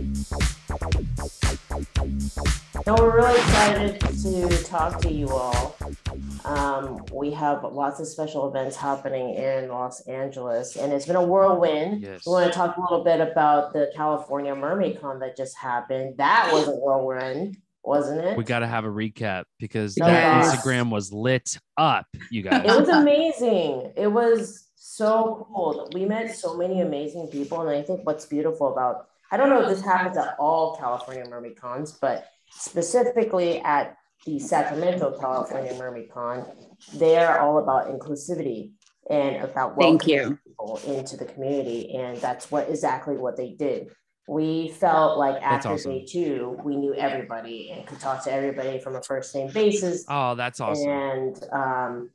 No, we're really excited to talk to you all. We have lots of special events happening in Los Angeles, and it's been a whirlwind. Yes. We want to talk a little bit about the California Mermaid Con that just happened. That was a whirlwind, wasn't it? We got to have a recap because that Instagram was lit up, you guys. It was amazing. It was so cool. We met so many amazing people, and I think what's beautiful about, I don't know if this happens at all California Mermaid Cons, but specifically at the Sacramento California Mermaid Con, they're all about inclusivity and about welcoming people into the community. And that's exactly what they did. We felt like after day two, we knew everybody and could talk to everybody from a first name basis. Oh, that's awesome. And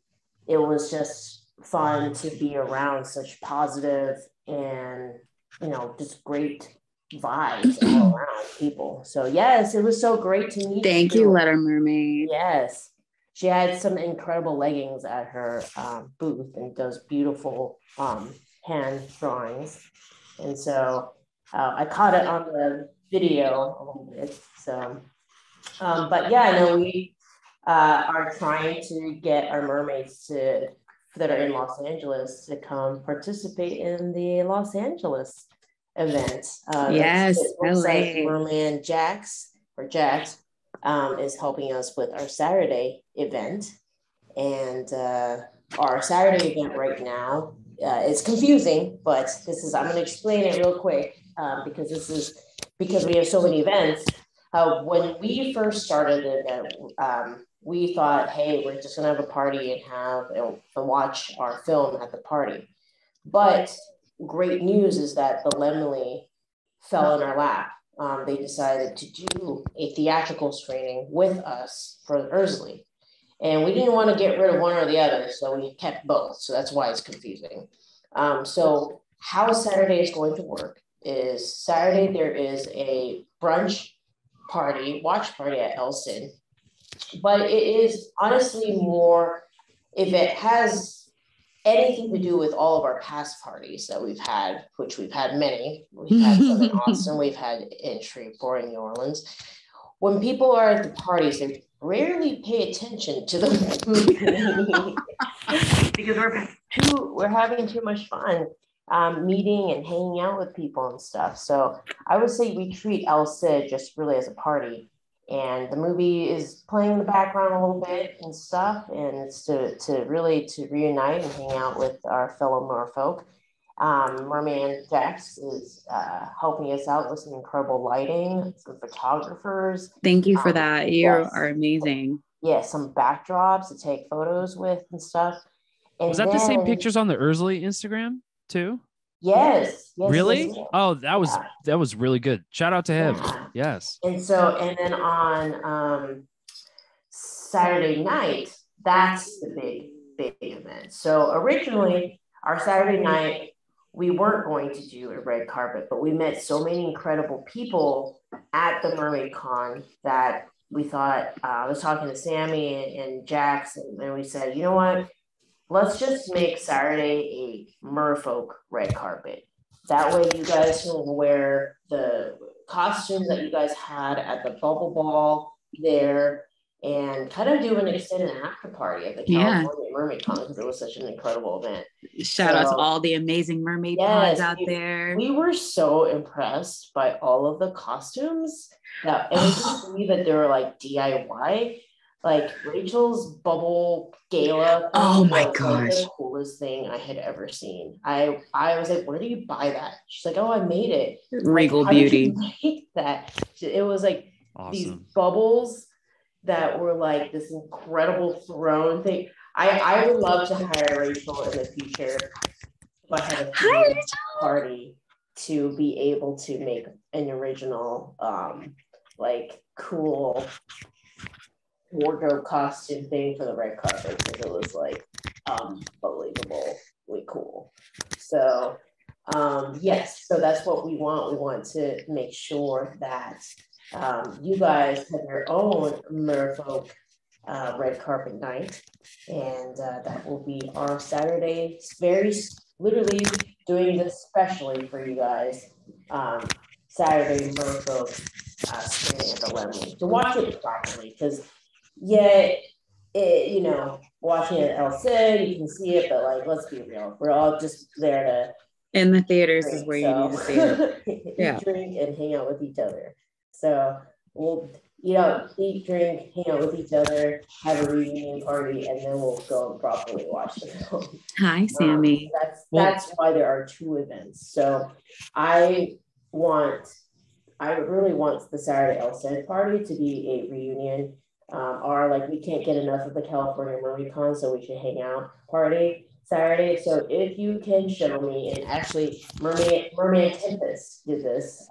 it was just fun to be around such positive and, you know, just great vibes all around people. So yes, it was so great to meet you. Thank you, Letter Mermaid. Yes, she had some incredible leggings at her booth and does beautiful hand drawings. And so I caught it on the video a little bit. So, but yeah, I know we are trying to get our mermaids that are in Los Angeles to come participate in the Los Angeles event. Yes, Merman Jax is helping us with our Saturday event, and our Saturday event right now is confusing, but this is, I'm going to explain it real quick because we have so many events. When we first started the event, we thought, hey, we're just going to have a party and watch our film at the party, but great news is that the Lemley fell in our lap. They decided to do a theatrical screening with us for Erzulie, and we didn't want to get rid of one or the other, so we kept both. So that's why it's confusing. So how Saturday is going to work is Saturday there is a brunch party, watch party at El Cid, but it is honestly more, if it has anything to do with all of our past parties that we've had, which we've had many. We've had some in Austin, we've had in Shreveport, in New Orleans. When people are at the parties, they rarely pay attention to the movie because we're having too much fun meeting and hanging out with people and stuff. So I would say we treat El Cid just really as a party, and the movie is playing in the background a little bit and stuff, and it's to really reunite and hang out with our fellow merfolk. Merman Jax is helping us out with some incredible lighting, some photographers. Thank you for that. You are amazing. Yeah, some backdrops to take photos with and stuff. And was that the same pictures on the Erzulie Instagram too? Yes. Really? Yes. Oh, that was really good. Shout out to him. Yeah. Yes. And so, and then on Saturday night, that's the big event. So originally, our Saturday night, we weren't going to do a red carpet, but we met so many incredible people at the Mermaid Con that we thought, I was talking to Sammy and Jax, and we said, you know what? Let's just make Saturday a merfolk red carpet. That way you guys can wear the costumes that you guys had at the bubble ball there and kind of do an extended after party at the California Mermaid Con because it was such an incredible event. Shout out to all the amazing mermaid pods out there. We were so impressed by all of the costumes. Now, and we just believe that they were like DIY. Like Rachel's bubble gala. Oh my gosh. The coolest thing I had ever seen. I was like, where do you buy that? She's like, oh, I made it. Regal Beauty. How did you make that? It was like these bubbles that were like this incredible throne thing. I would love to hire Rachel in the future if I had a party to be able to make an original, like cool wardrobe costume thing for the red carpet, because it was like unbelievably cool. So yes, so that's what we want. We want to make sure that you guys have your own merfolk red carpet night, and that will be our Saturday. It's literally doing this specially for you guys. Saturday Merfolk screening at the Lemley to watch it properly, because you know, watching it at El Cid, you can see it, but like, let's be real, we're all just there to. And the theaters drink, is where you need to see it. Yeah. Drink and hang out with each other. So we'll, you know, eat, drink, hang out with each other, have a reunion party, and then we'll go and properly watch the film. Hi, Sammy. That's why there are two events. So I really want the Saturday El Cid party to be a reunion, or like we can't get enough of the California Mermaid Con, so we should hang out party Saturday. So if you can show me, and actually Mermaid Tempest did this,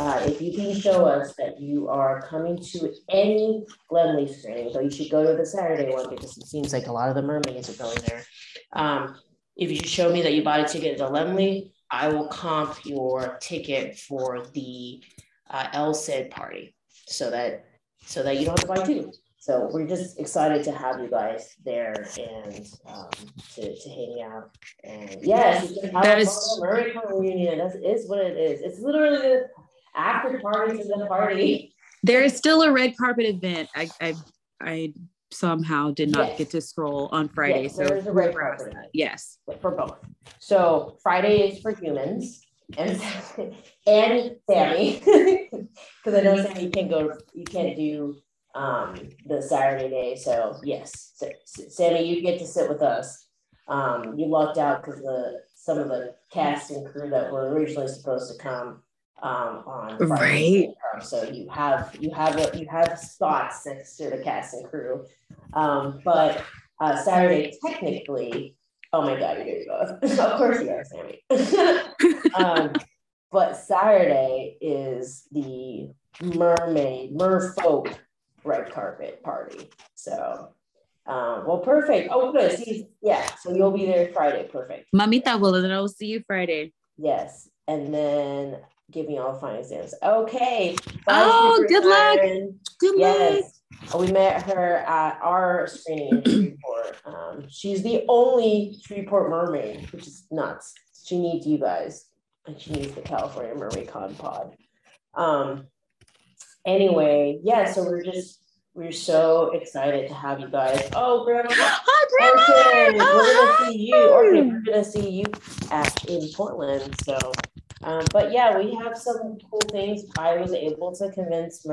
if you can show us that you are coming to any Lemley screening, so you should go to the Saturday one because it seems like a lot of the mermaids are going there. If you show me that you bought a ticket to Lemley, I will comp your ticket for the El Cid party so that you don't have to buy two. So we're just excited to have you guys there and to hang out. And yes, that is very reunion. That is what it is. It's literally the after party to the party. There is still a red carpet event. I somehow did not get to scroll on Friday. Yes, so there's a red carpet event. Yes, for both. So Friday is for humans. And Sammy, because I know Sammy can't do the Saturday day. So yes, Sammy, you get to sit with us. You lucked out because some of the cast and crew that were originally supposed to come on Friday, right? So you have spots next to the cast and crew, but Saturday technically. Oh my God, you're gonna go. Of course you are, Sammy. But Saturday is the merfolk red carpet party. So, well, perfect. Oh, good. See, yeah. So you'll be there Friday. Perfect. Mamita will, and I'll see you Friday. Yes, and then give me all the final exams. Okay. Bye, good luck. Good luck. We met her at our screening in Shreveport. She's the only Shreveport mermaid, which is nuts. She needs you guys, and she needs the California Mermaid Con pod. Anyway, yeah. So we're so excited to have you guys. Oh, Grandma! Hi, Grandma! We're gonna see you in Portland. So. But yeah, we have some cool things. I was able to convince the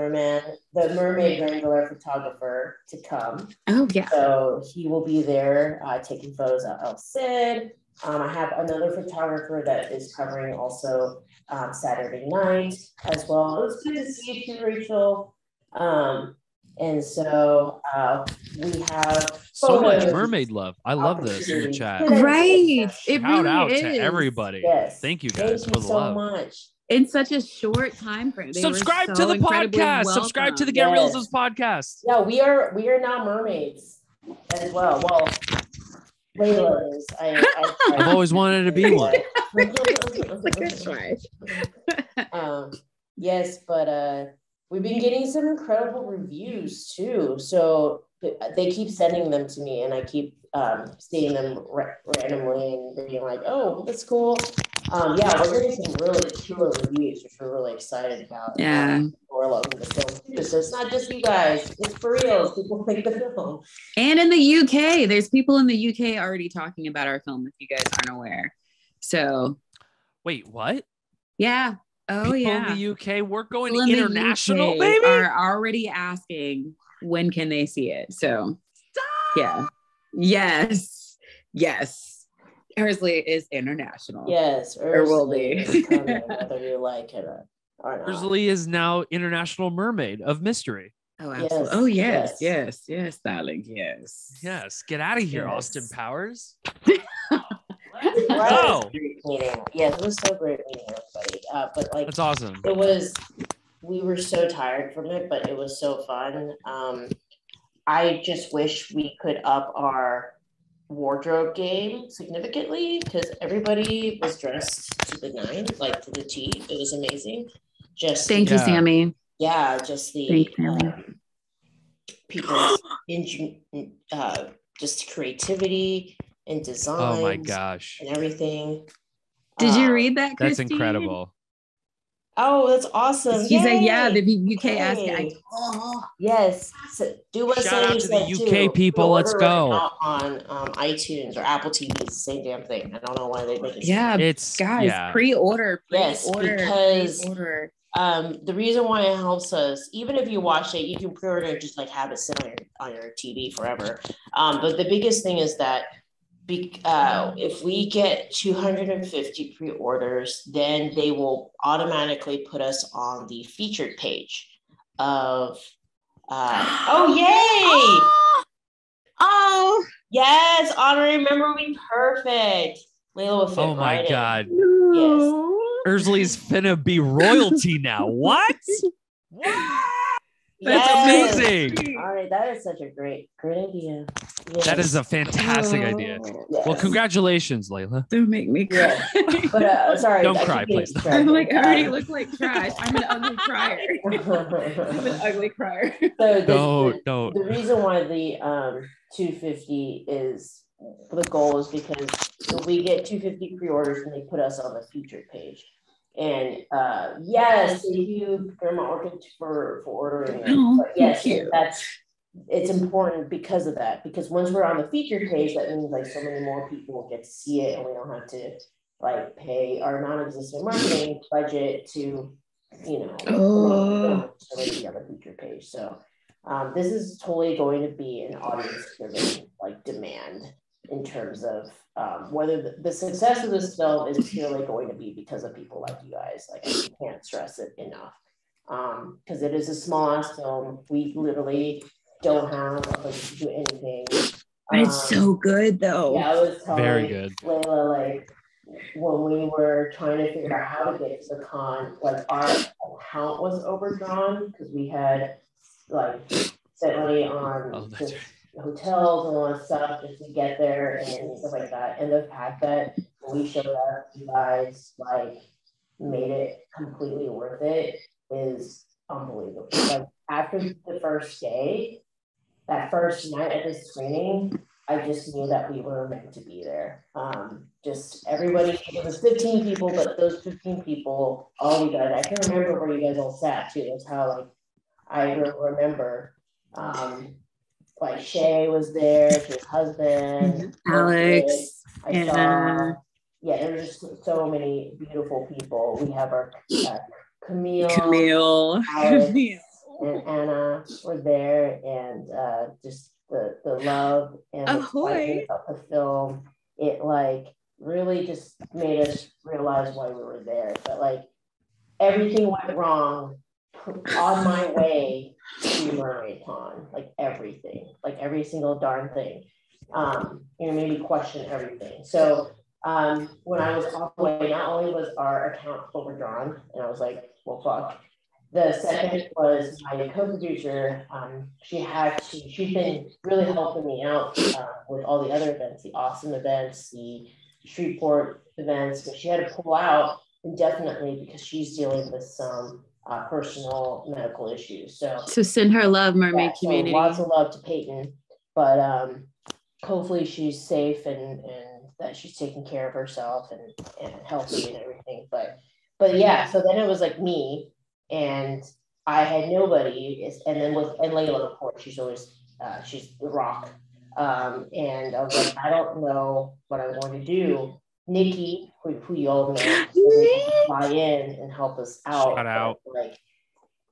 mermaid wrangler photographer, to come. Oh yeah. So he will be there taking photos of El Cid. I have another photographer that is covering also Saturday night as well. It was good to see you too, Rachel. And so we have so much mermaid love. I love this in the chat. Right. It shout really out is. To everybody. Yes. Thank you guys Thank for you the so love. Much. In such a short time frame. Subscribe to the podcast. Subscribe to the Get Realisms podcast. Yeah, we are now mermaids as well. Well, Layla is. I've always wanted to be one. It's a good try. Yes, but we've been getting some incredible reviews too. So they keep sending them to me and I keep seeing them randomly and being like, oh, that's cool. Yeah, we're getting some really killer reviews, which we're really excited about. Yeah. We're loving the film too. So it's not just you guys, it's for real. People like the film. And in the UK, there's people in the UK already talking about our film, if you guys aren't aware. So. Wait, what? Yeah. Oh, people in the UK, we're going international, UK baby. Are already asking when can they see it. So, Stop! yes, Erzulie is international. Yes, Erzulie or will be. Coming, whether you like it or not. Erzulie is now international mermaid of mystery. Oh, absolutely! Yes. Oh, yes, darling, yes. Get out of here, Austin Powers. Oh. Yes, it was so great meeting everybody. But like, that's awesome. It was. We were so tired from it, but it was so fun. I just wish we could up our wardrobe game significantly because everybody was dressed to the nines, like to the T. It was amazing. Just thank you, Sammy. Yeah, just the people's just creativity. And design. Oh my gosh. And everything. Did you read that, Christine? That's incredible. Oh, that's awesome. She said, yeah, the UK asked. Yes. So do what shout out to the UK people. Let's go. On iTunes or Apple TV. It's the same damn thing. I don't know why they make it. Yeah, it's guys, yeah. Pre-order. The reason why it helps us, even if you watch it, you can pre-order and just like have it sit on your TV forever. But the biggest thing is that if we get 250 pre-orders, then they will automatically put us on the featured page of oh yay! Oh yes, honorary memory, perfect. Layla will fit right god. In. No. Yes. Erzulie's finna be royalty now. What? That's amazing. All right, that is such a great idea. Yes. That is a fantastic idea. Yes. Well, congratulations, Layla. Don't make me cry. Yeah. But sorry. Don't cry, please. I'm like, I already look like trash. I'm an ugly crier. So the reason why the 250 is the goal is because if we get 250 pre-orders and they put us on the featured page. And yes, thank you, Grandma Orchid, for ordering it. But yes, it's important because of that. Because once we're on the featured page, that means like so many more people will get to see it, and we don't have to like pay our non-existent marketing budget to, you know, the other featured page. So this is totally going to be an audience-driven like demand. In terms of whether the success of this film is purely going to be because of people like you guys. Like, I can't stress it enough. Because it is a small-ass film. We literally don't have a place to do anything. But it's so good, though. Yeah, I was telling very good. Layla, like, when we were trying to figure out how to get to the con, like, our account was overdrawn because we had, like, spent money on... Oh, that's right. Hotels and all that stuff just to get there and stuff like that. And the fact that when we showed up, you guys like made it completely worth it is unbelievable. Like after the first day, that first night at the screening, I just knew that we were meant to be there. Just everybody, it was 15 people, but those 15 people, all you guys, I can't remember where you guys all sat too. That's how like I remember. Like Shay was there, his husband, Alex, there were just so many beautiful people. We have our Camille, Alex, and Anna were there, and just the love and excitement of the film. It like really just made us realize why we were there. But like everything went wrong on my way. Mermaid Con, like everything, like every single darn thing, you know, made me question everything. So when I was off way, not only was our account overdrawn, and I was like, well, fuck. The second was my co-producer. She's been really helping me out with all the other events, the Austin events, the Shreveport events, but she had to pull out indefinitely because she's dealing with some. Personal medical issues. So send her love, Mermaid Community. Lots of love to Peyton, but hopefully she's safe and that she's taking care of herself and healthy and everything. But yeah, so then it was like me and I had nobody, and then with Layla, of course, she's always she's the rock. And I was like, I don't know what I want to do. Nikki, who you all know, buy in and help us out. Like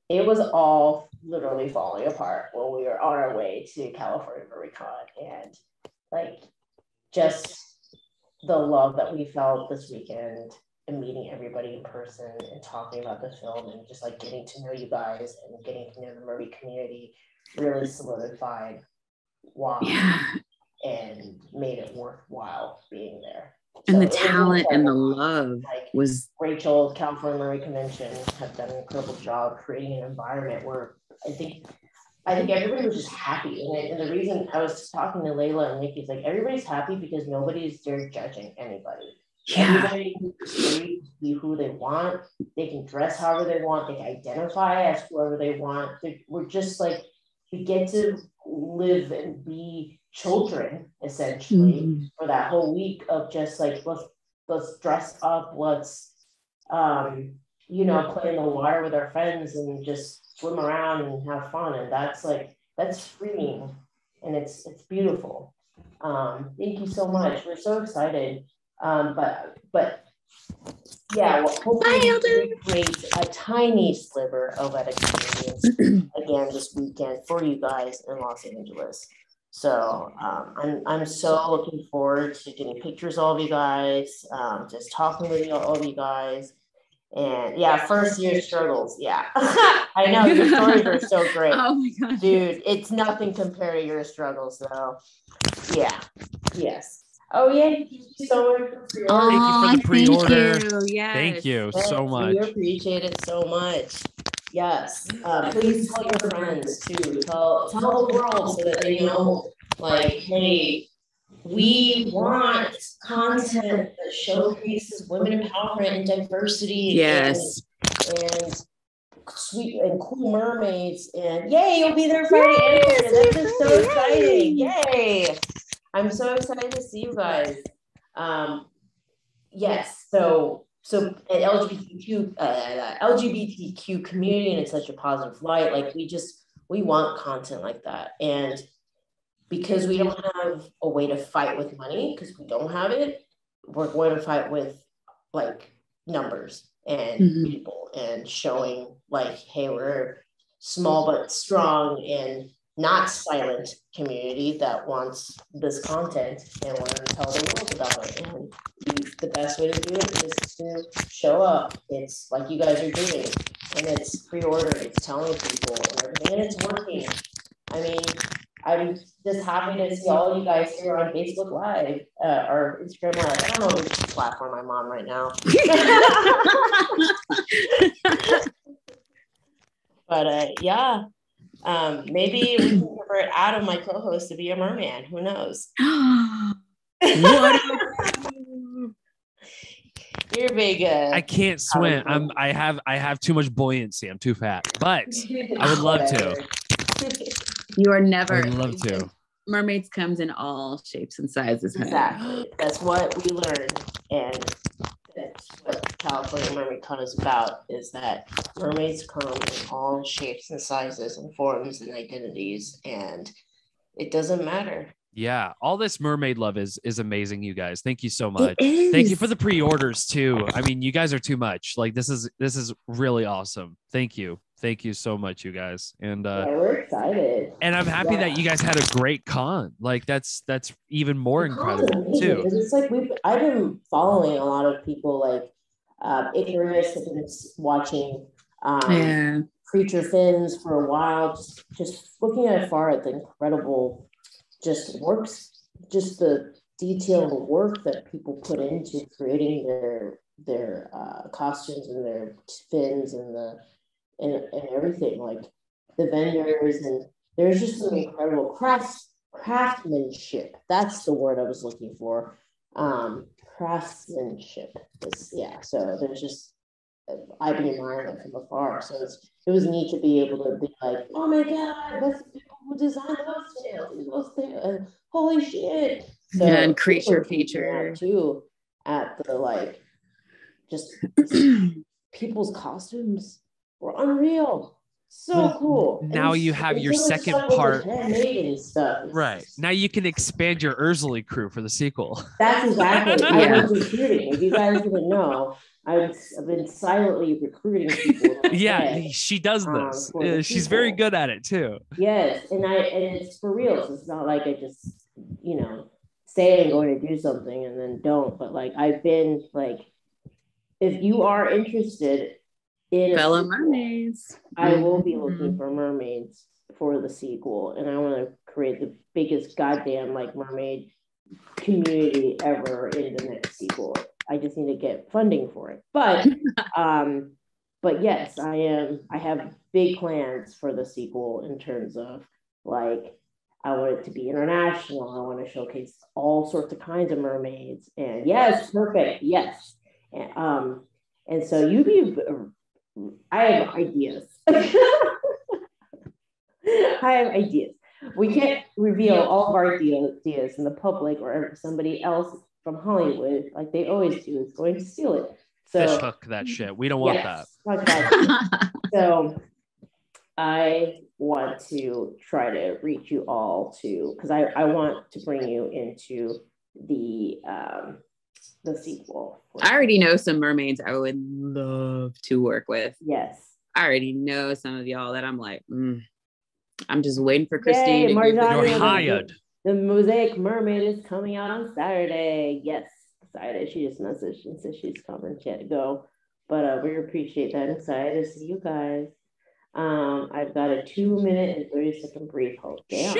it was all literally falling apart when we were on our way to California Mermaid Con, and like just the love that we felt this weekend and meeting everybody in person and talking about the film and just like getting to know you guys and getting to know the mermaid community really solidified why and made it worthwhile being there. And so the talent and the love like was Rachel, California Mermaid Convention have done an incredible job creating an environment where I think everybody was just happy. And the reason I was talking to Layla and Nikki's like everybody's happy because nobody's there judging anybody. Everybody can be who they want. They can dress however they want. They can identify as whoever they want. We're just like we get to live and be children essentially for that whole week of just like let's dress up, let's you know, play in the water with our friends and just swim around and have fun. And that's like, that's freeing, and it's beautiful. Thank you so much. We're so excited. But yeah, well, hopefully we create a tiny sliver of that experience again this weekend for you guys in Los Angeles. So I'm so looking forward to getting pictures of all of you guys, just talking with all of you guys. And yeah, first year struggles. Yeah, I know your stories are so great. Oh my God. Dude, it's nothing compared to your struggles though. Yeah, yes. Oh yeah, thank you so much for pre-order. Oh, thank you for the pre-order. Thank you, yes. Thank you so much. We appreciate it so much. Yes. Please tell your friends too. Tell the world so that they know, like, hey, we want content that showcases women empowerment and diversity. Yes. And sweet and cool mermaids. And yay, you'll be there Friday. Yes, this is so exciting. Yay. I'm so excited to see you guys. Yes, so LGBTQ community, and it's such a positive light. Like we want content like that, and because we don't have a way to fight with money, because we don't have it, we're going to fight with like numbers and people and showing like, hey, we're small but strong and not silent community that wants this content and want to tell the world about it. And the best way to do it is to show up. It's like you guys are doing, and it's pre-order, it's telling people and everything, and it's working. I mean, I'm just happy to see all you guys here on Facebook Live or Instagram Live. I don't know which platform I'm on right now. But yeah. Maybe we can convert Adam, my co-host, to be a merman. Who knows? You're big. I can't swim. I have too much buoyancy. I'm too fat. But I would love to. You are never. I would love to. Mermaids comes in all shapes and sizes. Exactly. That's what we learned, and that's what California Mermaid Con is about, is that mermaids come in all shapes and sizes and forms and identities, and it doesn't matter. Yeah, all this mermaid love is amazing, you guys. Thank you so much. Thank you for the pre-orders too. I mean, you guys are too much. Like this is really awesome. Thank you. Thank you so much, you guys. And yeah, we're excited. And I'm happy that you guys had a great con. Like that's even more incredible too. It's like I've been following a lot of people like Icarus, I've been watching Creature Fins for a while, just looking at far at the incredible just the detailed work that people put into creating their costumes and their fins and and everything, like the vendors, and there's just some incredible craftsmanship. That's the word I was looking for. Craftsmanship. So there's just, I've been admiring it from afar. So it was neat to be able to be like, oh my God, that's the people who designed those tails. Holy shit! So yeah, and creature feature too at the like, just people's costumes. We're unreal. So cool. Now you have your second part. Right. Now you can expand your Erzulie crew for the sequel. That's exactly. I've been recruiting. If you guys didn't know, I've been silently recruiting people. She does this. She's very good at it too. Yes. And it's for real. So it's not like I just, say I'm going to do something and then don't. But like I've been like, if you are interested fellow mermaids, I will be looking for mermaids for the sequel, and I want to create the biggest goddamn like mermaid community ever in the next sequel. I just need to get funding for it, but yes, I have big plans for the sequel in terms of like I want it to be international. I want to showcase all sorts of kinds of mermaids, and yes, perfect, yes, and so you be. I have ideas. We can't reveal all of our ideas in the public, or somebody else from Hollywood, like they always do, is going to steal it. So, fish hook that shit. We don't want that. So I want to try to reach you all to, because I want to bring you into the sequel. I already know some mermaids I would love to work with. Yes. I already know some of y'all that I'm like, I'm just waiting for Christine. Yay, you're hired. The Mosaic Mermaid is coming out on Saturday. Yes, Saturday. She just messaged and said she's coming. She had to go. But we appreciate that. Excited to see you guys. I've got a 2-minute and 30-second brief. Oh, damn.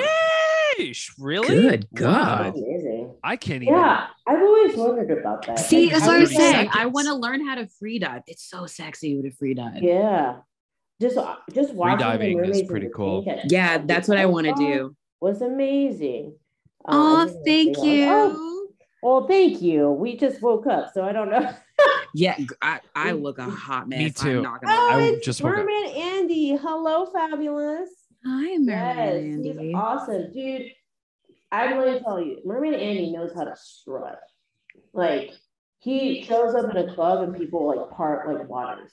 Sheesh, really? Good God. That's amazing. I can't even. Yeah, I've always wondered about that. See, that's what I was saying. I want to learn how to free dive. It's so sexy with a free dive. Yeah. Just watching free diving is pretty cool. Yeah, that's what I want to do. Was amazing. Oh, thank you. Well, thank you. We just woke up, so I don't know. Yeah, I look a hot mess. Me too. I'm not gonna it's Merman Andy. Hello, fabulous. Hi, Merman Andy. He's awesome, dude. I'm going to tell you, Merman Andy knows how to strut. Like, he shows up in a club and people like part like waters.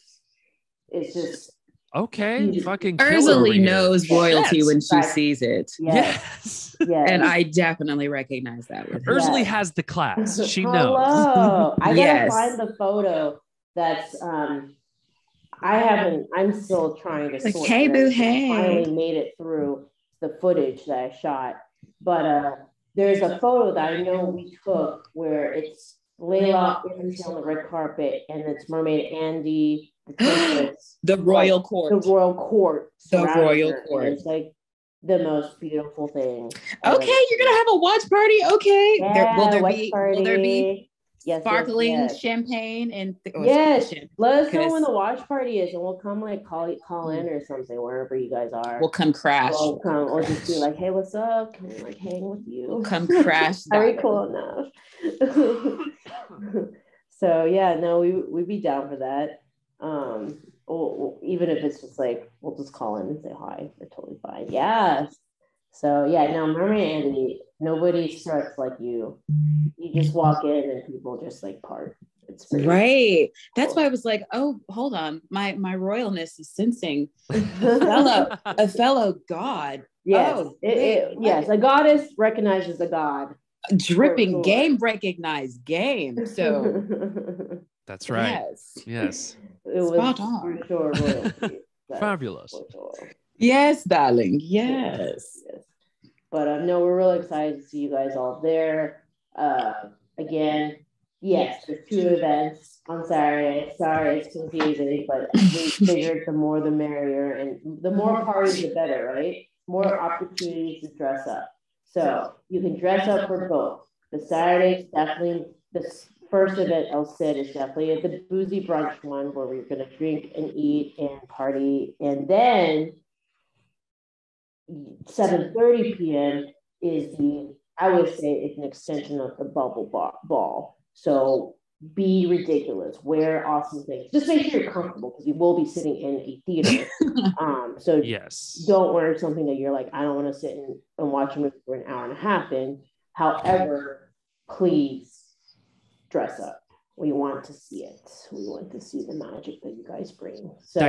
It's just. Okay, fucking Erzulie knows royalty when she sees it. Yes. And I definitely recognize that. Erzulie has the class. She knows. I gotta find the photo that's I'm still trying to sort. Hey, boo, hey. Finally made it through the footage that I shot. But there's a photo that I know we took where it's Layla on the red carpet and it's Mermaid Andy. The royal court. It's like the most beautiful thing. Okay, you're gonna have a watch party. Okay, yeah, will there be sparkling champagne and champagne? Let us know when the watch party is, and we'll come like call in or something wherever you guys are. We'll come crash. We'll just be like, hey, what's up? Can we like hang with you? We'll come crash. Very cool enough. So yeah, no, we'd be down for that. Or even if it's just like we'll just call in and say hi, we're totally fine. Yes. So yeah, no, Mermaid Andy, nobody starts like you. You just walk in and people just like part. It's right. Cool. That's why I was like, oh, hold on, my royalness is sensing a fellow god. Yes. Oh, yes, a goddess recognizes a god. Dripping sure. Game recognized game. So. That's right. Yes. It was spot on. For sure. Fabulous. For sure. Yes, darling. Yes. But no, we're really excited to see you guys all there. Again, yes, there's 2 events on Saturday. Sorry, it's confusing, but we figured the more the merrier, and the more parties the better, right? More opportunities to dress up. So you can dress up for both. The Saturday, definitely the first event, El Cid, is definitely at the boozy brunch one where we're going to drink and eat and party. And then 7:30 p.m. is I would say it's an extension of the bubble ball. So be ridiculous. Wear awesome things. Just make sure you're comfortable because you will be sitting in a theater. So yes, don't wear something that you're like, I don't want to sit and watch a movie for an hour and a half in. However, please, dress up. We want to see it. We want to see the magic that you guys bring. So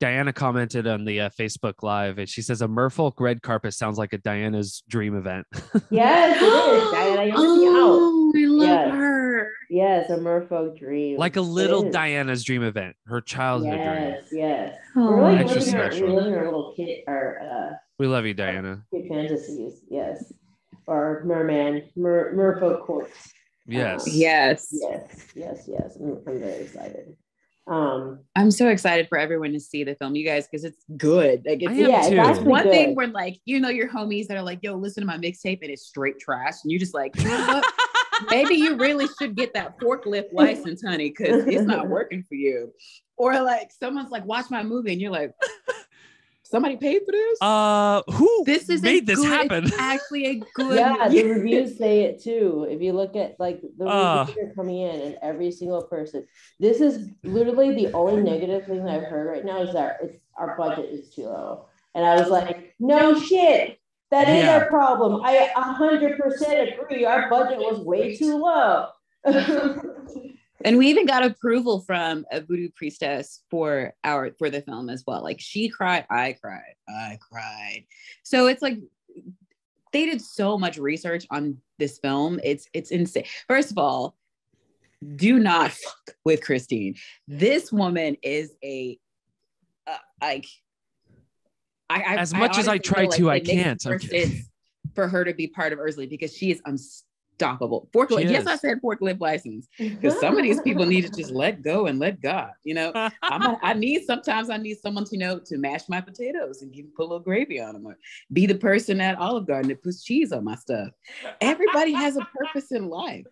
Diana commented on the Facebook live, and she says a merfolk red carpet sounds like a Diana's dream event. Yes, it is. Diana, I love her. Yes, a merfolk dream. Like a little Diana's dream event, her childhood dream. Yes. We're like living our little kid. We love you, Diana. Kid fantasies, yes. Or merfolk courts. Yes. I'm very excited. I'm so excited for everyone to see the film, you guys, because it's good. Like, it's one thing where, like, you know, your homies that are like, yo, listen to my mixtape and it's straight trash, and you just like, you know what? Maybe you really should get that forklift license, honey, because it's not working for you. Or like someone's like, watch my movie, and you're like, somebody paid for this? Who this is made this happen? It's actually a good the reviews say it too. If you look at like the reviews are coming in and every single person, this is literally the only negative thing that I've heard right now is that our budget is too low. And I was like, no shit. That is our problem. I 100% agree. Our budget was way too low. And we even got approval from a voodoo priestess for the film as well. Like, she cried, I cried. So it's like, they did so much research on this film. It's insane. First of all, do not fuck with Christine. This woman is a, like, I can't. It's for her to be part of Erzulie because she is unstoppable. Fortunately, yes, I said forklift license, because some of these people need to just let go and let God. You know, I need someone to know to mash my potatoes and give, put a little gravy on them, or be the person at Olive Garden that puts cheese on my stuff. Everybody has a purpose in life,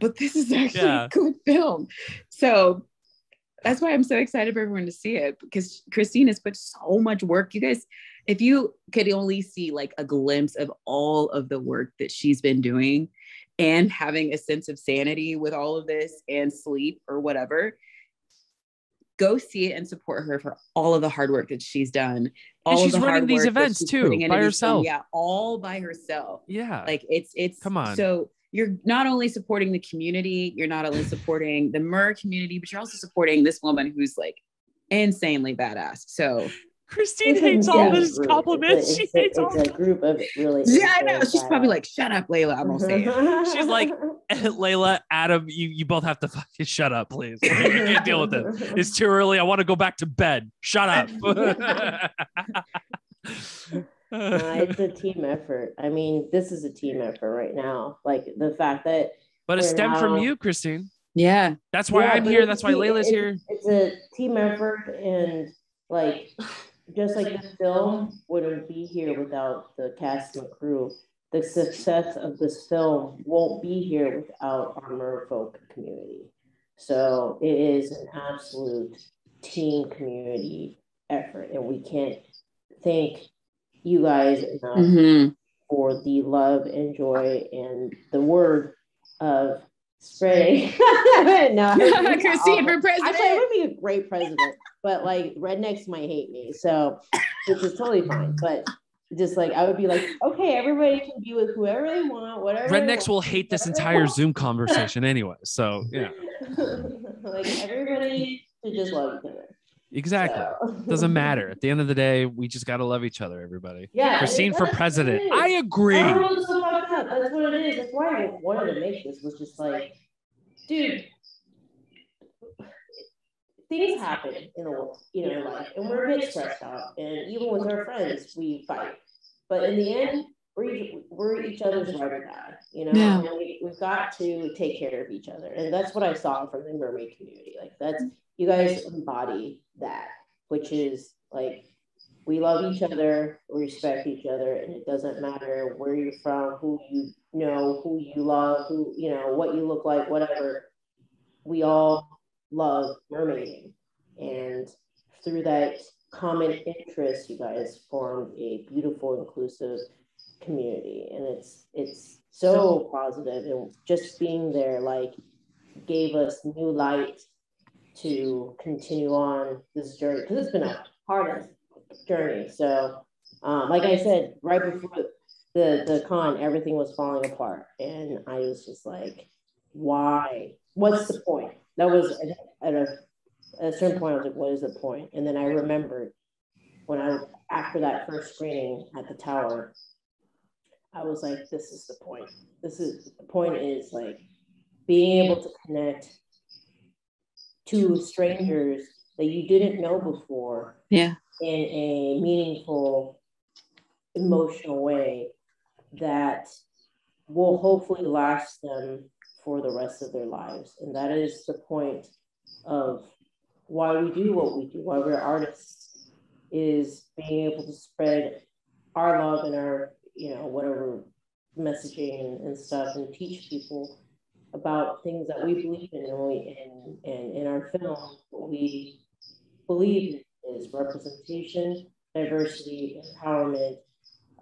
but this is actually a good film. So that's why I'm so excited for everyone to see it, because Christine has put so much work. You guys, if you could only see like a glimpse of all of the work that she's been doing and having a sense of sanity with all of this and sleep or whatever, go see it and support her for all of the hard work that she's done. All and she's of the running these events too, by herself. Yeah, all by herself. Yeah. Like it's, come on. So you're not only supporting the community, you're not only supporting the Mer community, but you're also supporting this woman who's like insanely badass. So Christine hates all these compliments. She hates all a group of really. Yeah, I know. She's probably like, shut up, Layla. I'm gonna say it. She's like, Layla, Adam, you both have to fucking shut up, please. You can't deal with it. It's too early. I want to go back to bed. Shut up. It's a team effort. I mean, this is a team effort right now. Like the fact that, but it stemmed from you, Christine. Yeah, that's why I'm here. That's why Layla's here. It's a team effort, and like, just like this film wouldn't be here without the cast and crew. The success of this film won't be here without our merfolk community. So it is an absolute team community effort, and we can't thank you guys enough for the love and joy and the word of spreading. No, Christine for president. Actually, I would be a great president, but like rednecks might hate me, so which is totally fine. But just like I would be like, okay, everybody can be with whoever they want, whatever. Rednecks will hate this entire Zoom conversation anyway. So yeah, like everybody should just love each other. Exactly. So. Doesn't matter. At the end of the day, we just got to love each other, everybody. Yeah. Christine for president. I agree. That's what it is. That's why I wanted to make this, was just like, dude, things happen in the world, you know, life, and we're a bit stressed out. And even with our friends, we fight. But in the end, we're each other's right or die, you know? Yeah. And we've got to take care of each other. And that's what I saw from the mermaid community. Like, that's, you guys embody that, which is like, we love each other, we respect each other, and it doesn't matter where you're from, who you know, who you love, who you know, what you look like, whatever. We all love mermaiding, and through that common interest, you guys formed a beautiful, inclusive community, and it's so positive. And just being there, like, gave us new light to continue on this journey, because it's been a hard journey. So like I said, right before the con, everything was falling apart, and I was just like, why, what's the point? That was at a certain point I was like, what is the point? And then I remembered when I, after that first screening at the Tower, I was like, this is the point. This is the point, is like being able to connect to strangers that you didn't know before, yeah, in a meaningful, emotional way that will hopefully last them for the rest of their lives. And that is the point of why we do what we do, why we're artists, is being able to spread our love and our, you know, whatever messaging and stuff, and teach people about things that we believe in, and in our film, what we believe is representation, diversity, empowerment,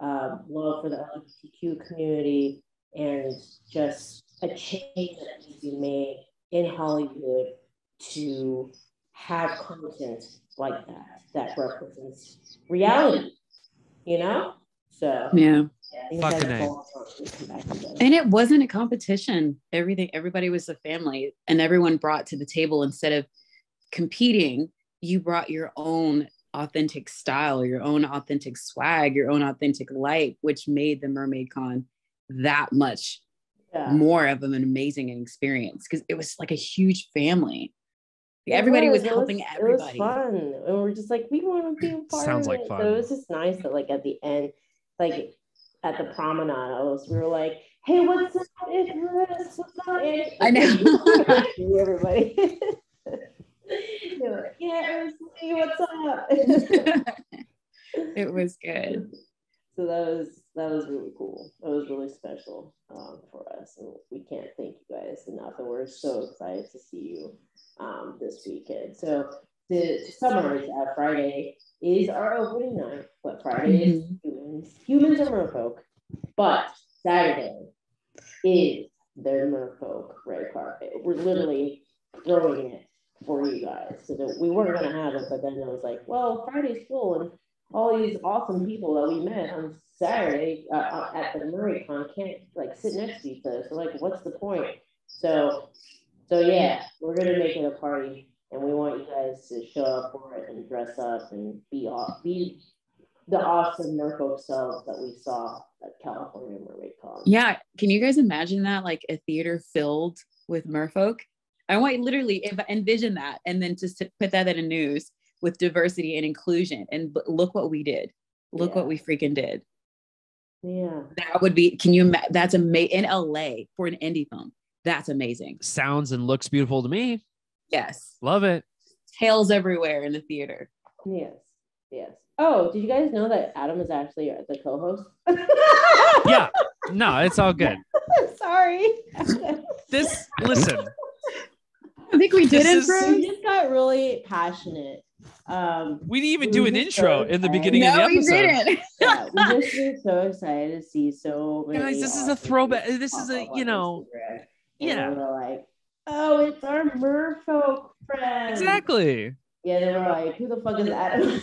love for the LGBTQ community, and just a change that needs to be made in Hollywood to have content like that represents reality, you know? So yeah, Fucking A. And it wasn't a competition. Everybody was a family, and everyone brought to the table, instead of competing, you brought your own authentic style, your own authentic swag, your own authentic light, which made the Mermaid Con that much more of an amazing experience, because it was like a huge family. Everybody was helping everybody. It was fun, and we're just like, we want to be a part of it. So it was just nice that, like, at the end, like at the promenade, we were like, hey, what's up, Icarus? What's up, Icarus? I know. Everybody. Yeah, what's up? It was good. So that was really cool. That was really special for us, and we can't thank you guys enough. And we're so excited to see you this weekend. So to summarize, Friday is our opening night, but Friday is humans are merfolk, but Saturday is their merfolk red carpet. We're literally throwing it for you guys, so that we weren't going to have it, but then it was like, well, Friday's full, and all these awesome people that we met on Saturday at the Mermaid Con can't like sit next to each other, so like, what's the point? So yeah, we're going to make it a party, and we want you guys to show up for it and dress up and be the awesome merfolk selves that we saw at California Mermaid Con. Yeah, can you guys imagine that, like a theater filled with merfolk? I want you literally envision that, and then just to put that in a news with diversity and inclusion, and look what we did. Look what we freaking did. Yeah. That would be, that's amazing. In LA for an indie film. That's amazing. Sounds and looks beautiful to me. Yes. Love it. Tails everywhere in the theater. Yes. Yes. Oh, did you guys know that Adam is actually the co-host? Yeah. No, it's all good. Sorry. Listen. I think we did it, bro. We just got really passionate. We didn't even do an intro in the beginning of the episode. We didn't. Yeah, we just were so excited to see so many. Guys, this is a throwback. This is a, you know, yeah. And we were like, oh, it's our merfolk friend. Exactly. Yeah, they were like, who the fuck is Adam?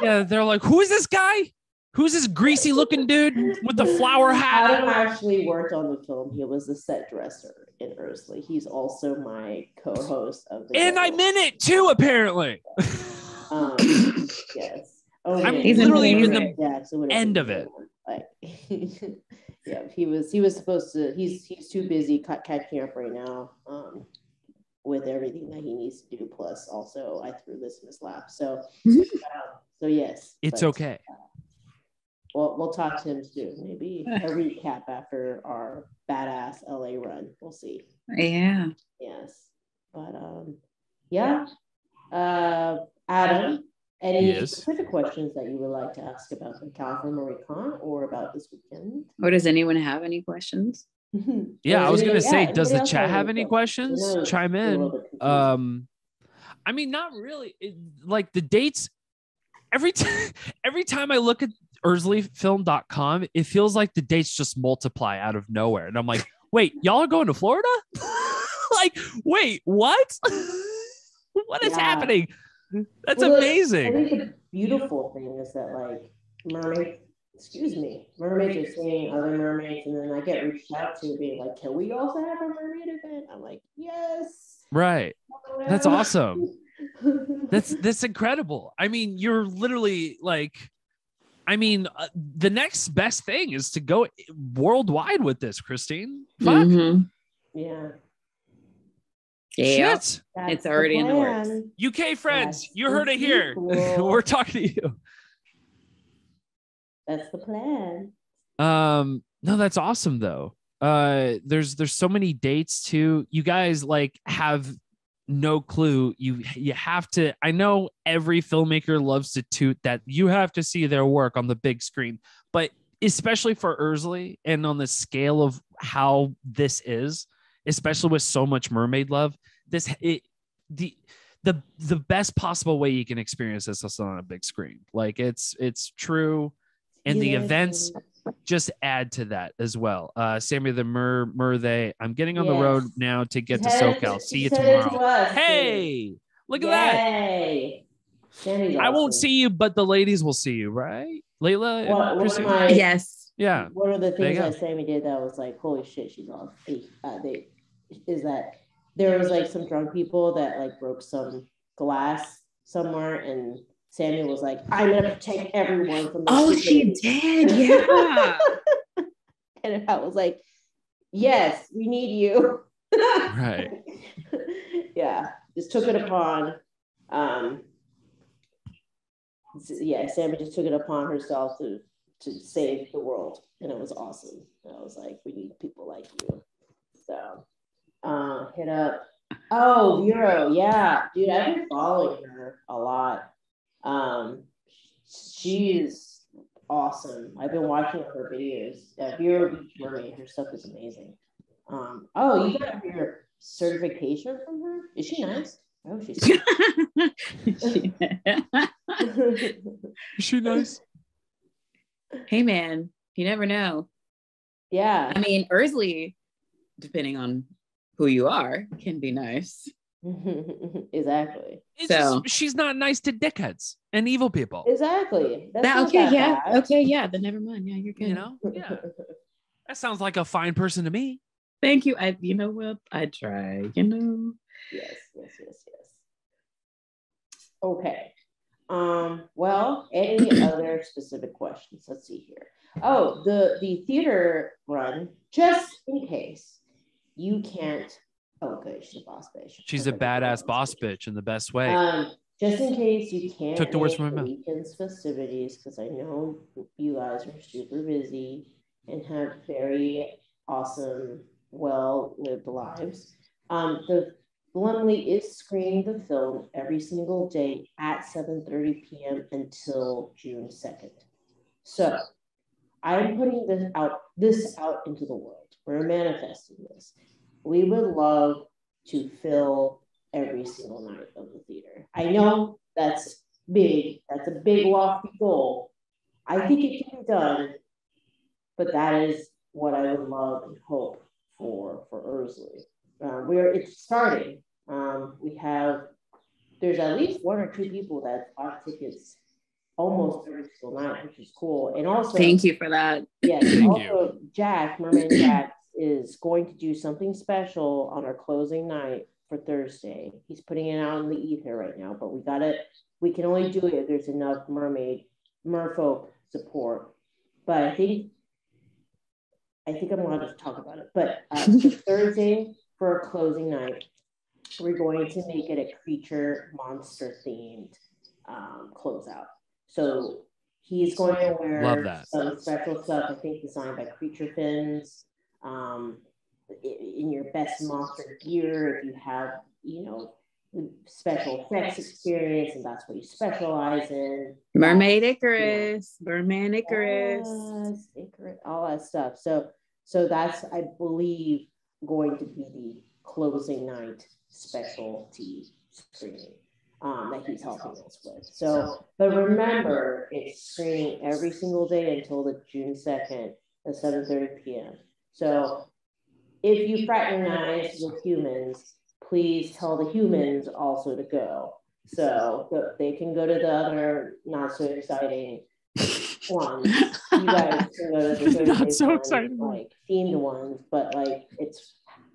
Yeah, they're like, who is this guy? Who's this greasy looking dude with the flower hat? Adam actually worked on the film. He was the set dresser in Erzulie. He's also my co-host of the And I'm in it too, apparently. Yes. Oh, I'm literally in the end of it. Like, yeah, he was supposed to, he's too busy catching up right now with everything that he needs to do. Plus also I threw this in his lap. So yes. It's okay. We'll talk to him soon. Maybe a recap after our badass LA run. We'll see. Yeah. Yes. But yeah. Adam, any specific questions that you would like to ask about the California Mermaid Con or about this weekend? Or does anyone have any questions? Yeah, I was gonna say, does the chat have any questions? No, chime in. I mean, not really. Like the dates. Every time I look at Erzuliefilm.com, it feels like the dates just multiply out of nowhere. And I'm like, wait, y'all are going to Florida? Like, wait, what? What is happening? That's amazing. I think the beautiful thing is that, like, mermaids are seeing other mermaids, and then I get reached out to being like, can we also have a mermaid event? I'm like, yes. Right. Hello. That's awesome. That's incredible. I mean, you're literally like, I mean, the next best thing is to go worldwide with this, Christine. Fuck. Mm-hmm. Yeah. Yeah. Shit. It's already in the works. UK friends, you heard it here. We're talking to you. That's the plan. No, that's awesome though. There's so many dates too. You guys like have no clue. You have to, I know every filmmaker loves to toot that you have to see their work on the big screen, but especially for Erzulie and on the scale of how this is, especially with so much mermaid love, the best possible way you can experience this is on a big screen. Like it's true. And the events just add to that as well. Sammy the Mer, I'm getting on the road now to get to SoCal. See you tomorrow. Hey, look at that. I won't see you, but the ladies will see you, right? Layla? Yes. Yeah. One of the things that Sammy did that was like, holy shit, she's on fake. Is that there was like some drunk people that like broke some glass somewhere, and Samuel was like, I'm going to protect everyone from this. Oh, she did. Yeah. And I was like, yes, we need you. Right. Yeah. Just took it upon. Yeah. Sammy just took it upon herself to save the world. And it was awesome. And I was like, we need people like you. So hit up. Oh, Vero. Yeah. Dude, I've been following her a lot. She is awesome. I've been watching her videos. Vero Mermaid, her stuff is amazing. Oh, you got your certification from her? Is she nice? Oh, she's nice. Is she nice? Hey man, you never know. Yeah. I mean, Erzulie, depending on who you are, can be nice. Exactly. It's so just, she's not nice to dickheads and evil people. Exactly. Okay, yeah. Then never mind. Yeah, you're good. You know? Yeah. That sounds like a fine person to me. Thank you. You know what? I try, you know. Yes. Okay. Well, any other specific questions? Let's see here. Oh, the theater run, just in case you can't. Oh, good. She's a boss bitch. She's a badass boss bitch in the best way. Just in case you can't took the words from my mouth. Weekends festivities, because I know you guys are super busy and have very awesome, well-lived lives. The Lemley is screening the film every single day at 7:30 p.m. until June 2nd. So I'm putting this out into the world. We're manifesting this. We would love to fill every single night of the theater. I know that's big. That's a big, lofty goal. I think it can be done, but that is what I would love and hope for Erzulie. It's starting. There's at least one or two people that bought tickets almost every single night, which is cool. And also, thank you for that. Yes. Also, Jack, Mermaid Jack, is going to do something special on our closing night for Thursday. He's putting it out in the ether right now, but we can only do it if there's enough merfolk support. But I think I'm allowed to talk about it. But for Thursday, for our closing night, we're going to make it a creature monster themed closeout. So he's going to wear some special stuff, I think designed by Creature Fins. In your best monster gear, if you have, you know, special effects experience and that's what you specialize in. Mermaid Icarus, yeah. Merman Icarus. Yes, Icarus, all that stuff. So that's, I believe, going to be the closing night specialty screening that he's helping us with. So, but remember, it's screening every single day until the June 2nd at 7:30 p.m. So if you fraternize with humans, please tell the humans also to go. So they can go to the other not so exciting ones. You guys can go to the not so exciting like themed ones, but like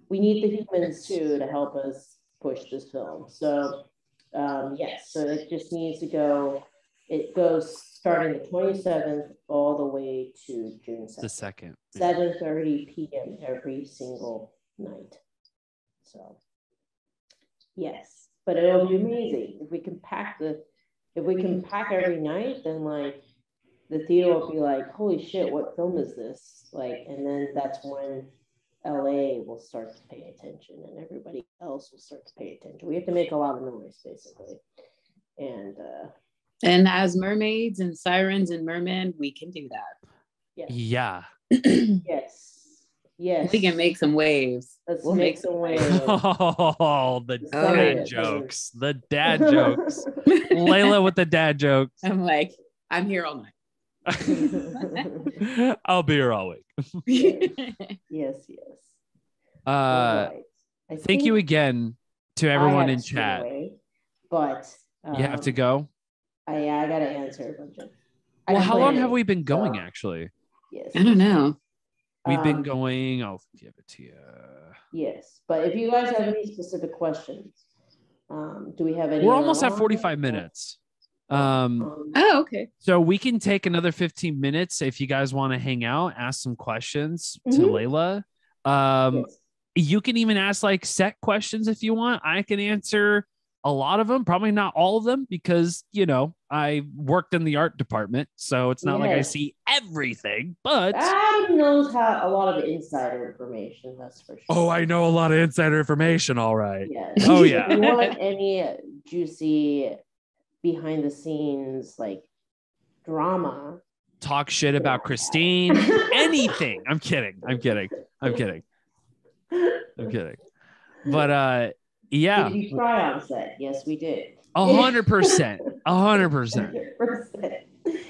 we need the humans too to help us push this film. So yes, so it just needs to go. It goes starting the 27th all the way to June 2nd. The 2nd. 7:30 p.m. every single night. So, yes. But it'll be amazing. If we can pack every night, then, like, the theater will be like, holy shit, what film is this? Like, and then that's when LA will start to pay attention and everybody else will start to pay attention. We have to make a lot of noise, basically. And as mermaids and sirens and mermen, we can do that. Yeah. Yes. We can make some waves. We'll make some waves. Oh, the dad jokes. The dad jokes. Layla with the dad jokes. I'm like, I'm here all night. I'll be here all week. Yes. Right. Thank you again to everyone in chat. You have to go. I gotta answer a bunch of. Well, how long have we been going, actually? Yes. I don't know. We've been going. I'll give it to you. Yes, but if you guys have any specific questions, do we have any? We're almost at 45 minutes. Oh, okay. So we can take another 15 minutes if you guys want to hang out, ask some questions to Layla. Yes. You can even ask like set questions if you want. I can answer a lot of them, probably not all of them, because, you know, I worked in the art department, so it's not like I see everything, but Adam knows how a lot of insider information, that's for sure. Oh, I know a lot of insider information. All right. Yes. Oh, yeah. If you want any juicy behind the scenes, like drama, talk shit about Christine, anything. I'm kidding. But, yeah. Did you cry on set? Yes, we did. 100%. 100%.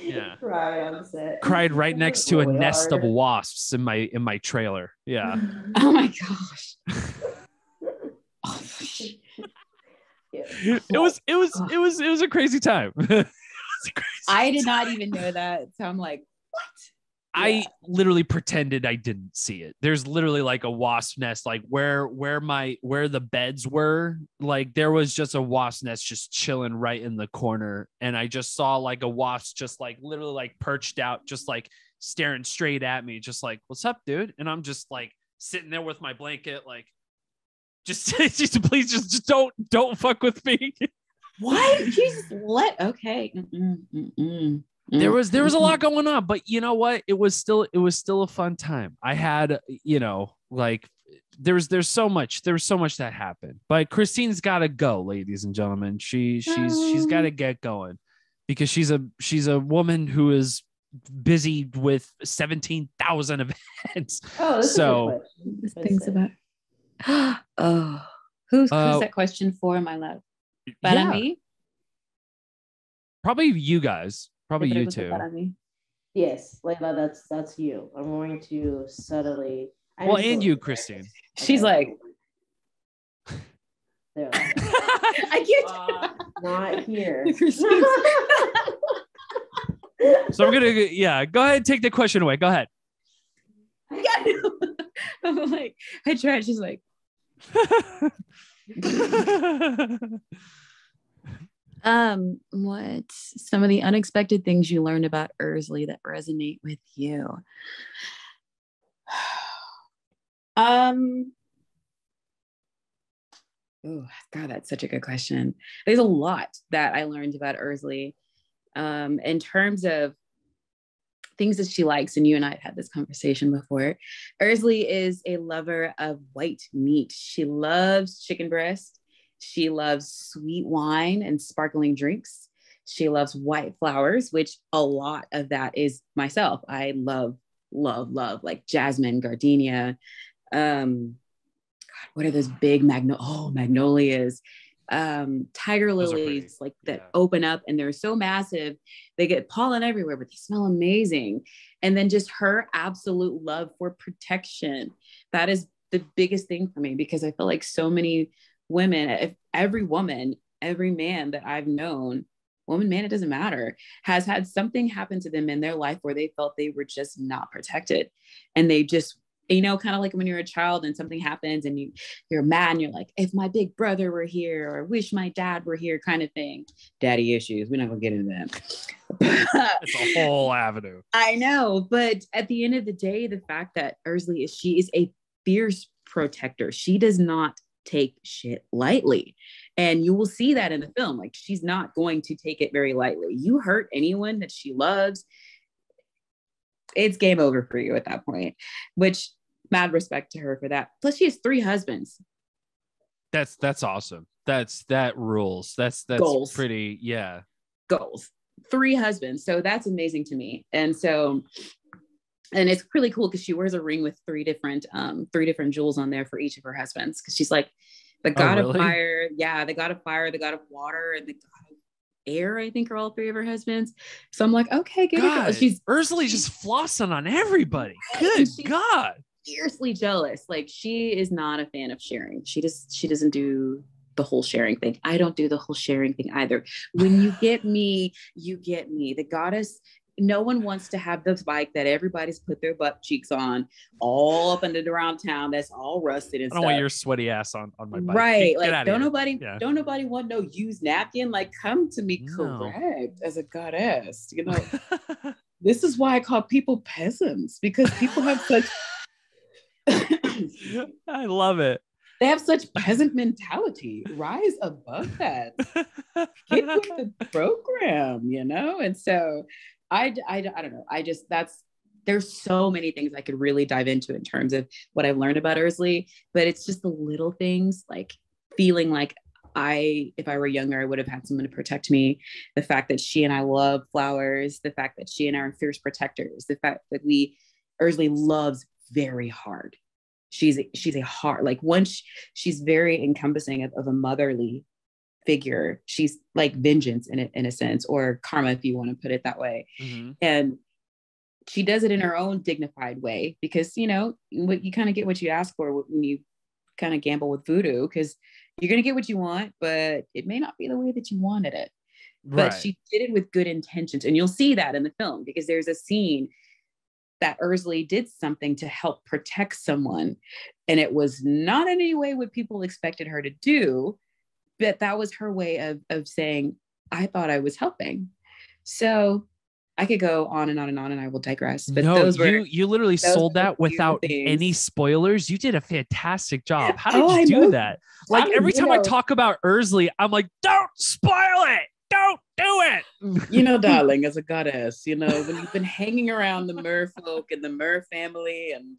Yeah. Cry on set. Cried right next to a nest of wasps in my trailer. Yeah. Oh my gosh. Oh, it was a crazy time. I did not even know that. So I'm like, what? I literally pretended I didn't see it. There's literally like a wasp nest, like where the beds were, like there was just a wasp nest just chilling right in the corner. And I just saw like a wasp just like literally like perched out, just like staring straight at me, just like, what's up, dude? And I'm just like sitting there with my blanket, like just please just don't fuck with me. Why did you just okay. There was a lot going on, but you know what? It was still a fun time. I had, you know, like there's so much that happened, but Christine's got to go, ladies and gentlemen. She's got to get going because she's a woman who is busy with 17,000 events. Oh, so this thing's about. Oh, who's that question for, my love? Para me? Probably you guys. Probably you too. Yes, Layla, that's you. I'm going to subtly. Well, and you, Christine. She's like. There. I can't. Not here. So I'm gonna. Yeah, go ahead and take the question away. Go ahead. I'm like, I tried. She's like. What's some of the unexpected things you learned about Erzulie that resonate with you? Oh God, that's such a good question. There's a lot that I learned about Erzulie, in terms of things that she likes, and you and I have had this conversation before. Erzulie is a lover of white meat. She loves chicken breast. She loves sweet wine and sparkling drinks. She loves white flowers, which a lot of that is myself. I love like jasmine, gardenia. God, what are those big magnolias, tiger lilies, like that open up and they're so massive. They get pollen everywhere, but they smell amazing. And then just her absolute love for protection. That is the biggest thing for me, because I feel like so many women, if every woman, every man that I've known, woman, man, it doesn't matter, has had something happen to them in their life where they felt they were just not protected. And they just, you know, kind of like when you're a child and something happens and you're mad and you're like, if my big brother were here, or wish my dad were here, kind of thing. Daddy issues. We're not going to get into that. It's a whole avenue. I know. But at the end of the day, the fact that Erzulie is, she is a fierce protector. She does not take shit lightly, and you will see that in the film. Like, she's not going to take it very lightly. You hurt anyone that she loves, it's game over for you at that point, which mad respect to her for that. Plus she has 3 husbands. That's awesome. That rules. That's goals. Pretty. Yeah. Goals. 3 husbands. So that's amazing to me. And it's really cool because she wears a ring with 3 different jewels on there for each of her husbands. Because she's like the god of fire. Yeah, the god of fire, the god of water, and the god of air, I think, are all 3 of her husbands. So I'm like, okay, good. Ursula's just flossing on everybody. Good God. Fiercely jealous. Like, she is not a fan of sharing. She doesn't do the whole sharing thing. I don't do the whole sharing thing either. When you get me, you get me. The goddess no one wants to have the bike that everybody's put their butt cheeks on all up and around town that's all rusted and stuff. I don't want your sweaty ass on my bike. Right. Get like, don't nobody want no used napkin. Like, come to me correct as a goddess. You know, this is why I call people peasants, because people have such I love it. They have such peasant mentality. Rise above that. Get with the program, you know? And so I don't know. I just, there's so many things I could really dive into in terms of what I've learned about Erzulie, but it's just the little things, like feeling like if I were younger, I would have had someone to protect me. The fact that she and I love flowers, the fact that she and I are fierce protectors, the fact that Erzulie loves very hard. She's a heart, like once she's very encompassing of a motherly figure. She's like vengeance in a sense, or karma, if you want to put it that way. Mm-hmm. And she does it in her own dignified way, because, you know, you kind of get what you ask for when you kind of gamble with voodoo, because you're going to get what you want, but it may not be the way that you wanted it. Right. But she did it with good intentions. And you'll see that in the film, because there's a scene that Erzulie did something to help protect someone. And it was not in any way what people expected her to do, but that was her way of saying, I thought I was helping. So I could go on and I will digress. But you literally sold that without any spoilers. You did a fantastic job. How did you do that? Like every time I talk about Erzulie, I'm like, don't spoil it. Don't do it. You know, darling, as a goddess, you know, when you've been hanging around the merfolk and the mer family and,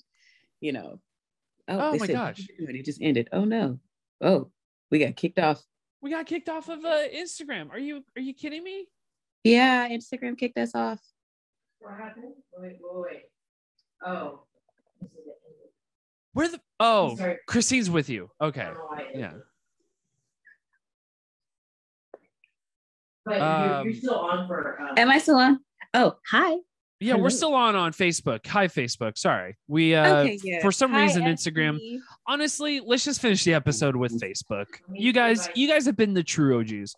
you know, gosh, it just ended. Oh no. Oh, we got kicked off. We got kicked off of Instagram. Are you kidding me? Yeah. Instagram kicked us off. What happened? Wait. Oh, Christine's with you. Okay. Yeah. But you're still on for am I still on? Oh, hi. Yeah, we're still on Facebook. Hi, Facebook. Sorry. We for some reason Instagram. Honestly, let's just finish the episode with Facebook. You guys have been the true OGs.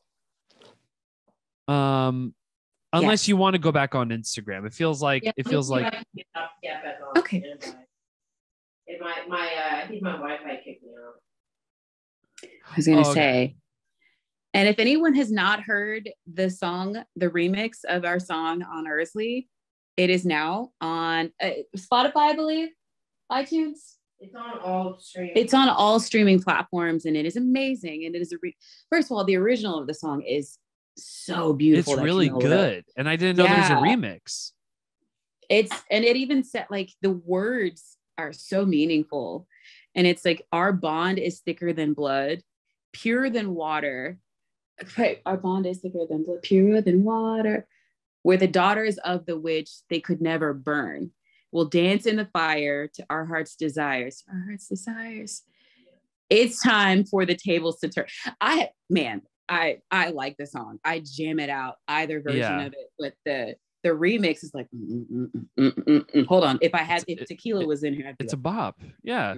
Unless you want to go back on Instagram. It feels like yeah, back on. Okay. And my I think my Wi-Fi kicked me out. I was gonna say. And if anyone has not heard the song, the remix of our song on Erzulie, it is now on Spotify, I believe, iTunes. It's on all streaming. It's on all streaming platforms, and it is amazing. And it is first of all, the original of the song is so beautiful. It's really good, and I didn't know there was a remix. It even said like the words are so meaningful, and it's like our bond is thicker than blood, pure than water. Right. Our bond is thicker than blood, purer than water. We're the daughters of the witch they could never burn. We'll dance in the fire to our heart's desires. Our heart's desires. It's time for the tables to turn. I like the song. I jam it out, either version of it. But the remix is like, hold on. If tequila was in here, it's a bop. Yeah.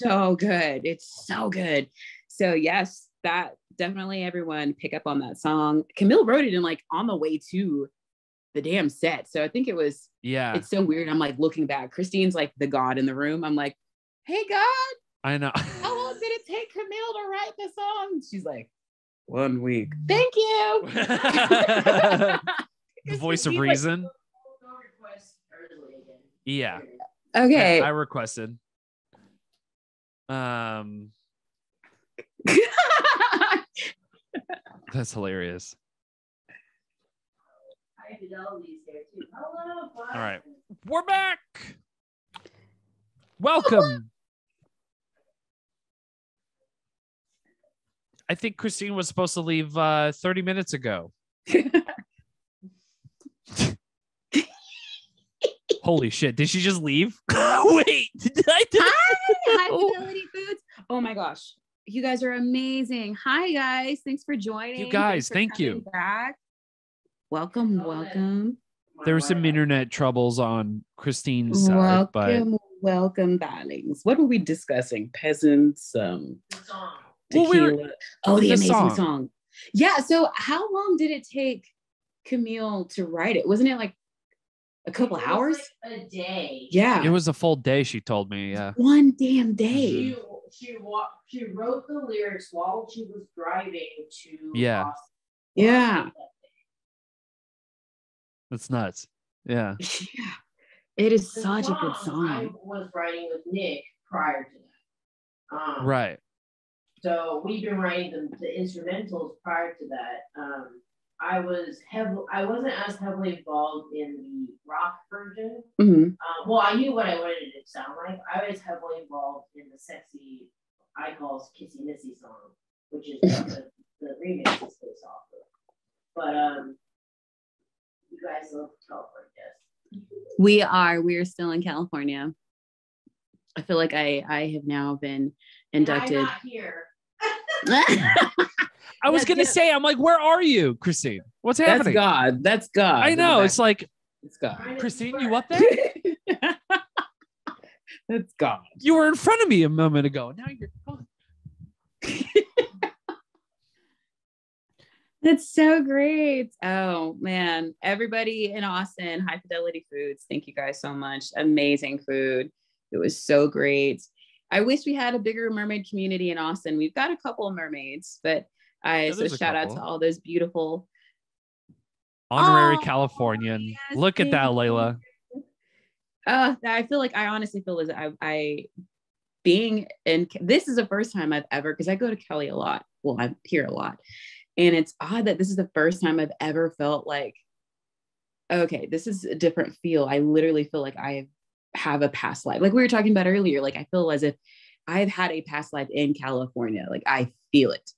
So good. It's so good. So yes, that definitely everyone pick up on that song. Camille wrote it in like on the way to the damn set. So I think it was, it's so weird. I'm like looking back, Christine's like the God in the room. I'm like, hey God, I know. How long did it take Camille to write the song? She's like, 1 week. Thank you. The voice of reason. Like, go request Erzulie again. Yeah. Okay. I requested. That's hilarious. All right, we're back. Welcome. I think Christine was supposed to leave 30 minutes ago. Holy shit, did she just leave? Wait, did I do High Fidelity Foods? Oh my gosh. You guys are amazing. Hi guys, thanks for joining. You guys, thank you. Back. Welcome. There were some internet troubles on Christine's side, but welcome, darlings. What were we discussing? Peasants, tequila. The amazing song. Yeah, so how long did it take Camille to write it? Wasn't it like a couple hours? Like a day. Yeah. It was a full day, she told me. Yeah. One damn day. She wrote the lyrics while she was driving to Austin. Yeah. That's nuts. Yeah. Yeah. It is such a good song. I was writing with Nick prior to that. Right. So we've been writing the instrumentals prior to that. I wasn't as heavily involved in the rock version. Mm-hmm. Well, I knew what I wanted it to sound like. I was heavily involved in the sexy, I call Kissy Missy song, which is the remix is based off of. But you guys love California, yes. We are still in California. I feel like I have now been inducted. And I'm not here. I was gonna say, I'm like, where are you, Christine? What's happening? That's God. That's God. I know. It's like, it's God. Christine, you up there? That's God. You were in front of me a moment ago. Now you're gone. That's so great. Oh man, everybody in Austin, High Fidelity Foods. Thank you guys so much. Amazing food. It was so great. I wish we had a bigger mermaid community in Austin. We've got a couple of mermaids, but shout out to all those beautiful honorary Californian. Yes, look at that, Layla. I feel like I honestly feel as I being in this is the first time I've ever, because I go to Cali a lot. Well, I'm here a lot, and it's odd that this is the first time I've ever felt like, okay, this is a different feel. I literally feel like I have a past life, like we were talking about earlier. Like I feel as if I've had a past life in California. Like I feel it.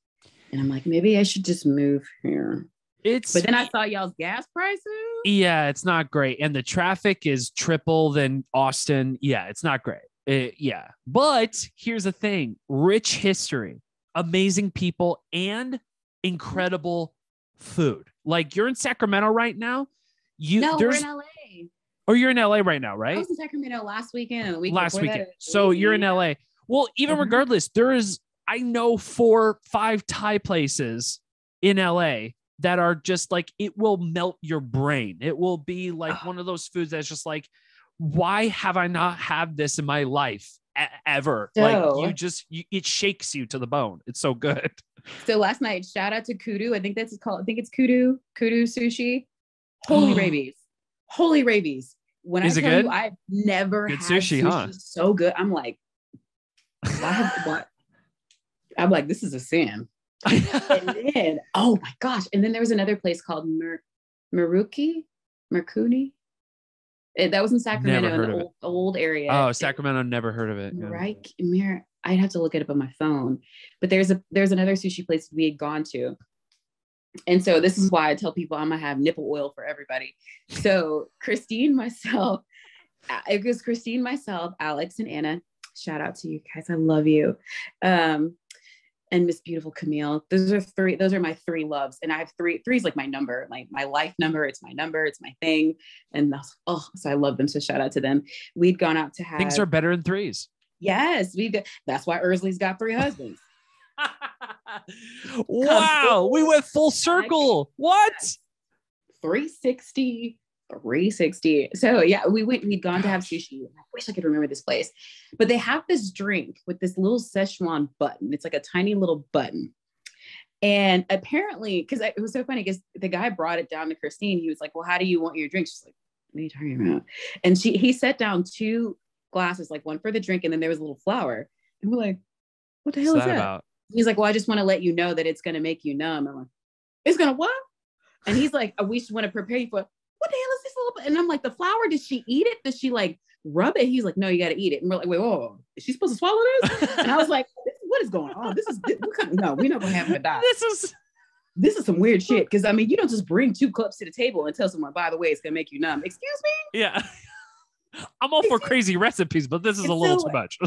And I'm like, maybe I should just move here. But then I saw y'all's gas prices. Yeah, it's not great. And the traffic is triple than Austin. Yeah, it's not great. Yeah. But here's the thing. Rich history, amazing people, and incredible food. Like you're in Sacramento right now. We're in LA. Or you're in LA right now, right? I was in Sacramento last weekend. And the weekend. So you're in LA. Well, even regardless, there is... I know 4 or 5 Thai places in LA that are just like, it will melt your brain. It will be like one of those foods that's just like, why have I not had this in my life ever? So, like it shakes you to the bone. It's so good. So last night, shout out to Kudu. I think that's called. I think it's Kudu sushi. Holy rabies. Holy rabies. When Is I tell good? You, I've never good had sushi huh? so good. I'm like, what? I'm like, this is a sin. And then, oh my gosh. And then there was another place called Marcuni. That was in Sacramento, in the old area. Oh, Sacramento, never heard of it. Yeah. Right. I'd have to look it up on my phone. But there's another sushi place we had gone to. And so this is why I tell people I'm going to have nipple oil for everybody. So Christine, myself, Alex, and Anna. Shout out to you guys. I love you. And Miss Beautiful Camille. Those are my 3 loves. And I have 3. 3 is like my number, like my life number. It's my number. It's my thing. And so I love them. So shout out to them. We'd gone out to have. Things are better in 3s. Yes. That's why Erzulie's got 3 husbands. Wow. We went full circle. What? 360. So yeah, we'd gone to have sushi. I wish I could remember this place, but they have this drink with this little Szechuan button. It's like a tiny little button. And apparently, because it was so funny, because the guy brought it down to Christine. He was like, well, how do you want your drink? She's like, what are you talking about? And he set down 2 glasses, like one for the drink. And then there was a little flower. And we're like, what the hell is that about? He's like, well, I just want to let you know that it's going to make you numb. I'm like, it's going to what? And he's like, we just want to prepare you for it. What the hell is this little bit? And I'm like, the flower, did she eat it? Does she like rub it? He's like, no, you got to eat it. And we're like, wait, whoa, is she supposed to swallow this? And I was like, what is going on? We're not going to have to die. This is some weird shit. Cause I mean, you don't just bring 2 cups to the table and tell someone, by the way, it's going to make you numb. Excuse me? Yeah. I'm all for crazy recipes, but this is a little too much.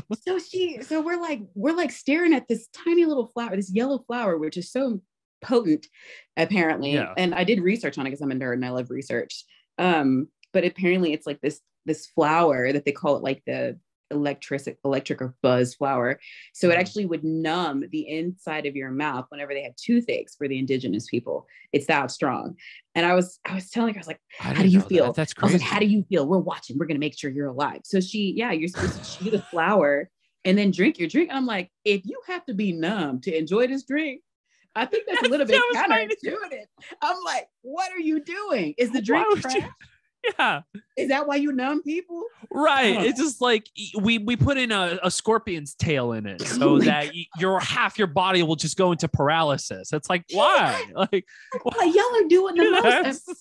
So we're like staring at this tiny little flower, this yellow flower, which is so potent apparently. Yeah. And I did research on it because I'm a nerd and I love research. But apparently it's like this flower that they call it like the electric or buzz flower. So it actually would numb the inside of your mouth whenever they had toothaches for the indigenous people. It's that strong. And I was telling her, I was like, how do you feel? That's crazy. I was like, how do you feel? We're watching. We're going to make sure you're alive. So you're supposed to chew the flower and then drink your drink. I'm like, if you have to be numb to enjoy this drink, I think that's a little bit counterintuitive. I'm like, what are you doing? Is the drink trash? Yeah. Is that why you numb people? Right. Oh. It's just like we put in a scorpion's tail in it so that your half your body will just go into paralysis. It's like, why? Yeah. Like y'all are doing the most.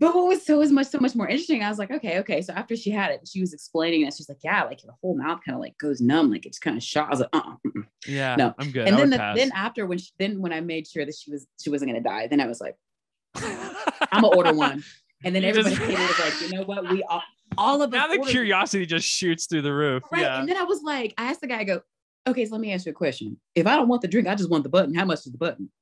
But what was so much more interesting, I was like, okay. So after she had it, she was explaining that. She's like, yeah, like your whole mouth kind of like goes numb, like it's kind of shot. I was like, yeah, no, I'm good. And then after when I made sure that she wasn't gonna die, then I was like, I'm gonna order one. And then everybody was like, you know what? We all of us. Now the curiosity just shoots through the roof. Right. Yeah. And then I was like, I asked the guy, I go, okay, so let me ask you a question. If I don't want the drink, I just want the button. How much is the button?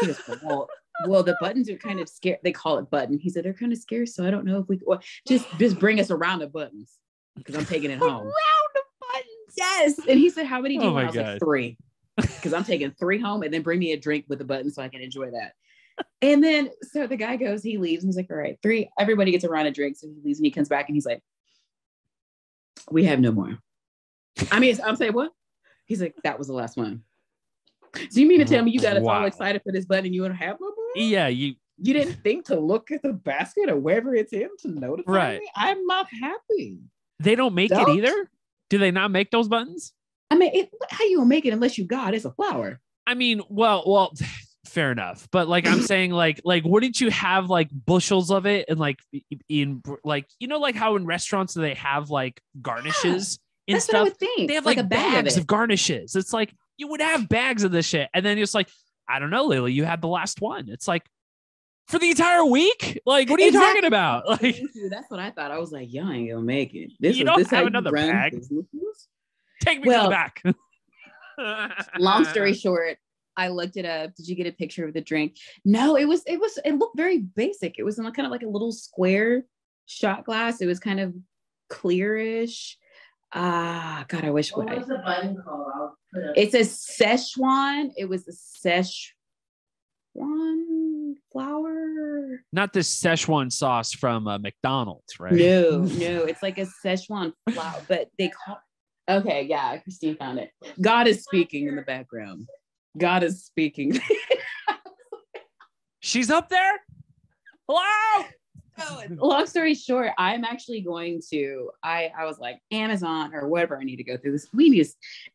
He goes, well, the buttons are kind of scarce. They call it button. He said, they're kind of scarce. So I don't know if we just bring us a round of buttons because I'm taking it home. A round of buttons. Yes. And he said, how many do you want? I was like, 3. Because I'm taking 3 home and then bring me a drink with a button so I can enjoy that. And then, so the guy goes, he leaves and he's like, all right, 3, everybody gets a round of drinks. And he leaves and he comes back and he's like, we have no more. I mean, I'm saying what? He's like, that was the last one. So you mean to tell me you got us all excited for this button and you don't have no more? Yeah. You didn't think to look at the basket or wherever it's in to notify me? I'm not happy. They don't make it either? Do they not make those buttons? I mean, how you gonna make it unless you got it's a flower? I mean, well. Fair enough. But like, I'm saying like, wouldn't you have like bushels of it? And like, in like, you know, like how in restaurants they have like garnishes and stuff. What I would think. They have like bags of garnishes. It's like, you would have bags of this shit. And then it's like, I don't know, Lily, you had the last one. It's like for the entire week. Like, what are you talking about? Like, that's what I thought. I was like, yeah, I ain't gonna make it. This you don't this have another bag. Businesses? Take me to the back. Long story short, I looked it up. Did you get a picture of the drink? No, it looked very basic. It was in kind of like a little square shot glass. It was kind of clearish. God, I wish. What was the button called? I'll put it. It's a Szechuan. It was a Szechuan flower. Not the Szechuan sauce from McDonald's, right? No, it's like a Szechuan flower, but they call. Okay, yeah, Christine found it. God is speaking in the background. God is speaking. She's up there? Hello? Oh, long story short, I'm actually going to, I was like Amazon or whatever I need to go through this.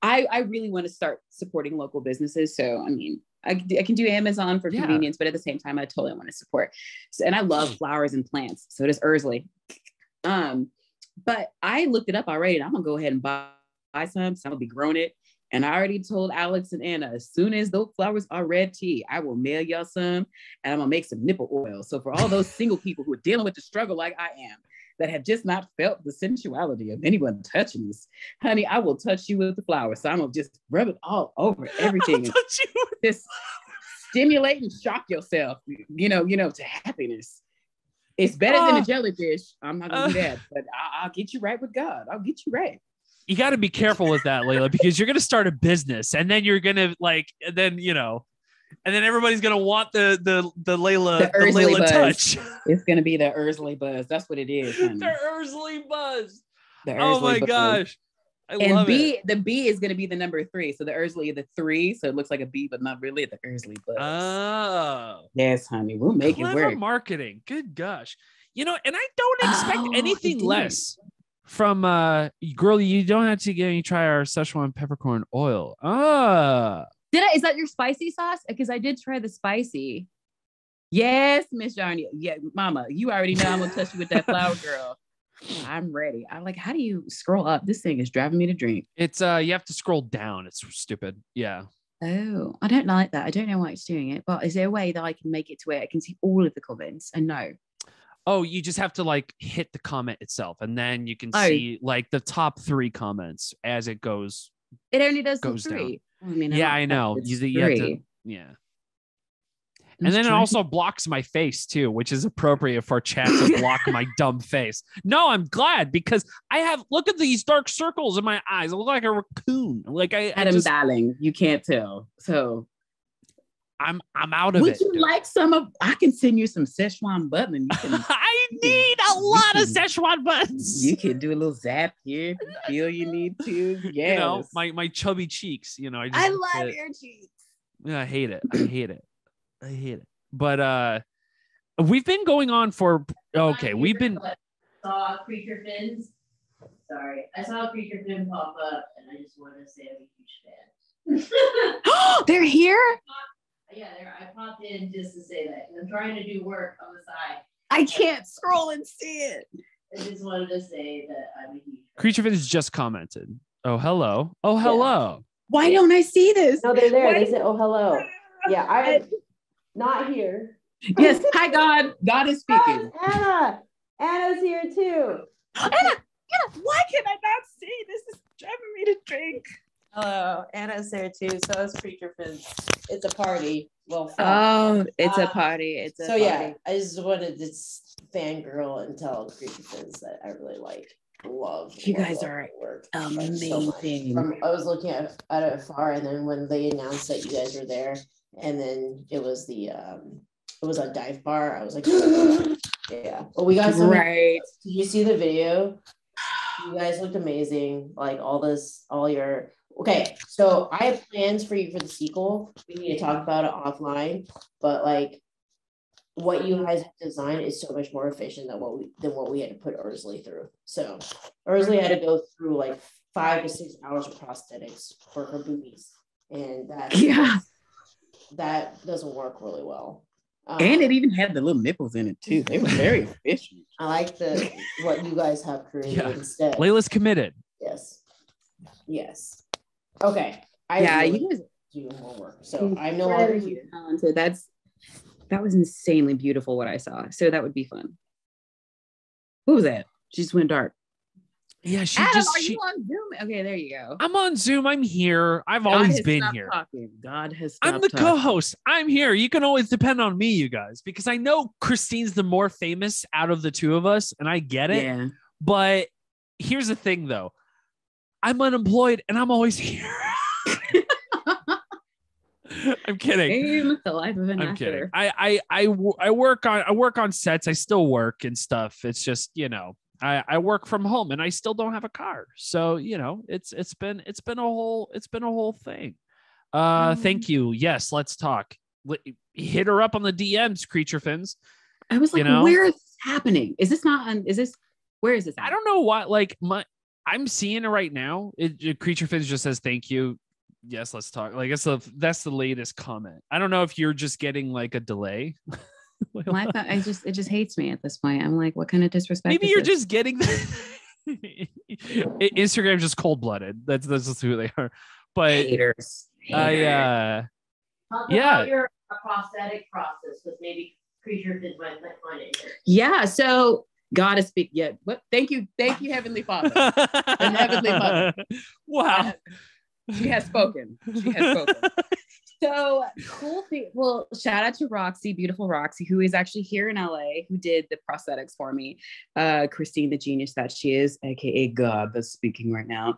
I really want to start supporting local businesses. So, I mean, I can do Amazon for convenience, but at the same time, I totally want to support. So, and I love flowers and plants. So does Erzulie. But I looked it up already and I'm going to go ahead and buy some. So I'm going to be growing it. And I already told Alex and Anna, as soon as those flowers are red tea, I will mail y'all some and I'm gonna make some nipple oil. So for all those single people who are dealing with the struggle like I am, that have just not felt the sensuality of anyone touching us, honey, I will touch you with the flowers. So I'm gonna just rub it all over everything. Just stimulate and shock yourself, you know, to happiness. It's better than a jellyfish. I'm not gonna do that, but I'll get you right with God. I'll get you right. You got to be careful with that, Layla, because you're going to start a business and then you're going to and then everybody's going to want the Layla buzz. Touch. It's going to be the Erzulie buzz. That's what it is. Honey. The Erzulie buzz. The Erzulie oh my buzz. Gosh. I love it. The B is going to be the number 3. So the Erzulie, the 3. So it looks like a B, but not really the Erzulie buzz. Oh. Yes, honey. We'll make it work. Marketing. Good gosh. You know, and I don't expect anything less. From girl, you don't have to get any try our Szechuan peppercorn oil. Is that your spicy sauce? Because I did try the spicy. Yes, Miss Jarnia. Yeah, mama, you already know I'm gonna touch you with that flower, girl. I'm ready. I'm like, how do you scroll up? This thing is driving me to drink. It's you have to scroll down. It's stupid. Yeah. Oh, I don't like that. I don't know why it's doing it, but is there a way that I can make it to where I can see all of the comments and know? Oh, you just have to like hit the comment itself, and then you can see like the top 3 comments as it goes. It only does 3. Down. I mean, I know. You have to, yeah. And then it also blocks my face too, which is appropriate for chat to block my dumb face. No, I'm glad because I have, look at these dark circles in my eyes. I look like a raccoon. Like Adam, darling, you can't tell. So I'm out of it. Would you like some of, I can send you some Szechuan button. I need a lot of Szechuan buttons. You can do a little zap here if you feel you need to. Yeah. You know, my chubby cheeks, you know. I love your cheeks. I hate it. I hate it. But we've been going on for, okay, we've been. I saw Creature Fins. Sorry. I saw Creature Fin pop up and I just wanted to say I'm a huge fan. They're here? Yeah, I popped in just to say that. I'm trying to do work on the side. I can't scroll and see it. I just wanted to say that I'm a huge fan. Creature Fins just commented. Oh, hello. Oh, hello. Yeah. Why don't I see this? No, they're there. Why? They said, oh, hello. Yeah, I'm not here. Yes. Hi, God. God is speaking. Oh, Anna. Anna's here too. Anna, why can I not see? This is driving me to drink. Hello. Anna's there too. So is Creature Fins. It's a party. Well, fun. Oh, it's a party. It's a party. Yeah, I just wanted to fangirl and tell Creature Fins that I really like. Love you guys, amazing. I was looking at it far, and then when they announced that you guys were there, and then it was on Dive Bar. I was like, yeah. Well, we got some. Right. Did you see the video? You guys looked amazing. Like all your. Okay, so I have plans for you for the sequel. We need to talk about it offline, but like. What you guys have designed is so much more efficient than what we had to put Erzulie through. So Erzulie had to go through like 5 to 6 hours of prosthetics for her boobies, and that doesn't work really well. And it even had the little nipples in it too. They were very efficient. I like what you guys have created instead. Layla's committed. Yes. Okay. You guys do more work. So I'm no longer here. So that was insanely beautiful what I saw. So that would be fun. What was that? She just went dark. Yeah, Adam, are you on Zoom? Okay, there you go. I'm on Zoom. I'm here. I've always been here. God has stopped talking. I'm the co-host. I'm here. You can always depend on me, you guys, because I know Christine's the more famous out of the two of us, and I get it. Yeah. But here's the thing, though. I'm unemployed, and I'm always here. I'm kidding. The life of an actor. I'm kidding. I work on sets. I still work and stuff. It's just, you know, I work from home and I still don't have a car. So, you know, it's been a whole thing. Thank you. Yes, let's talk. Hit her up on the DMs, Creature Fins. I was like, you know? Where is this happening? Is this not on? Is this? Where is this? Happening? I don't know what. Like I'm seeing it right now. Creature Fins just says thank you. Yes, let's talk. Like that's the latest comment. I don't know if you're just getting like a delay. Well, it just hates me at this point. I'm like, what kind of disrespect? Maybe you're just getting Instagram's just cold blooded. That's just who they are. But haters. Talk about your prosthetic process because maybe Creature Fins might find it. Yeah. So. Gotta speak. Yeah. What? Thank you, Heavenly Father. And Heavenly Mother. Wow. She has spoken. So cool thing. Well, shout out to Roxy, beautiful Roxy, who is actually here in LA, who did the prosthetics for me. Christine, the genius that she is, aka God, that's speaking right now.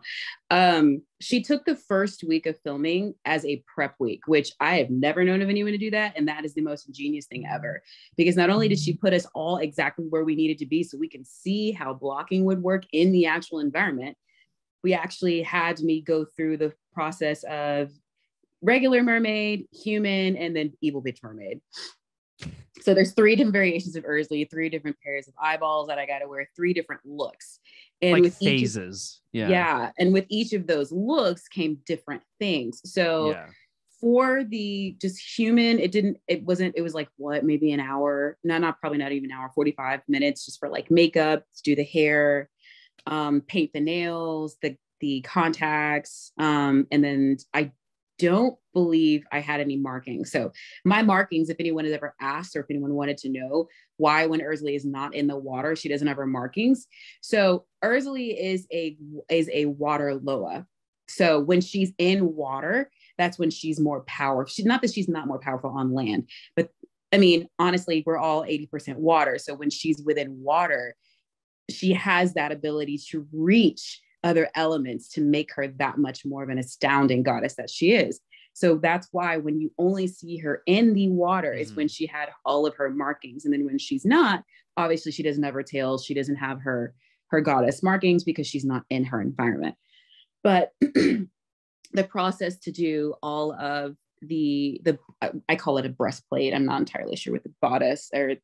She took the first week of filming as a prep week, which I have never known of anyone to do that. And that is the most ingenious thing ever, because not only did she put us all exactly where we needed to be so we can see how blocking would work in the actual environment, we actually had me go through the process of regular mermaid, human, and then evil bitch mermaid. So there's 3 different variations of Erzulie, 3 different pairs of eyeballs that I got to wear, 3 different looks. And like with phases. Yeah. And with each of those looks came different things. So for the just human, it was like what, maybe an hour, probably not even an hour, 45 minutes just for like makeup, to do the hair, paint the nails, the contacts, and then I don't believe I had any markings. So my markings, if anyone has ever asked or if anyone wanted to know why when Erzulie is not in the water, she doesn't have her markings. So Erzulie is a water Loa. So when she's in water, that's when she's more powerful. Not that she's not more powerful on land, but I mean, honestly, we're all 80% water. So when she's within water, she has that ability to reach other elements to make her that much more of an astounding goddess that she is. So that's why when you only see her in the water is when she had all of her markings. And then when she's not, obviously she doesn't have her tails. She doesn't have her goddess markings because she's not in her environment. But the process to do all of the I call it a breastplate. I'm not entirely sure what the bodice or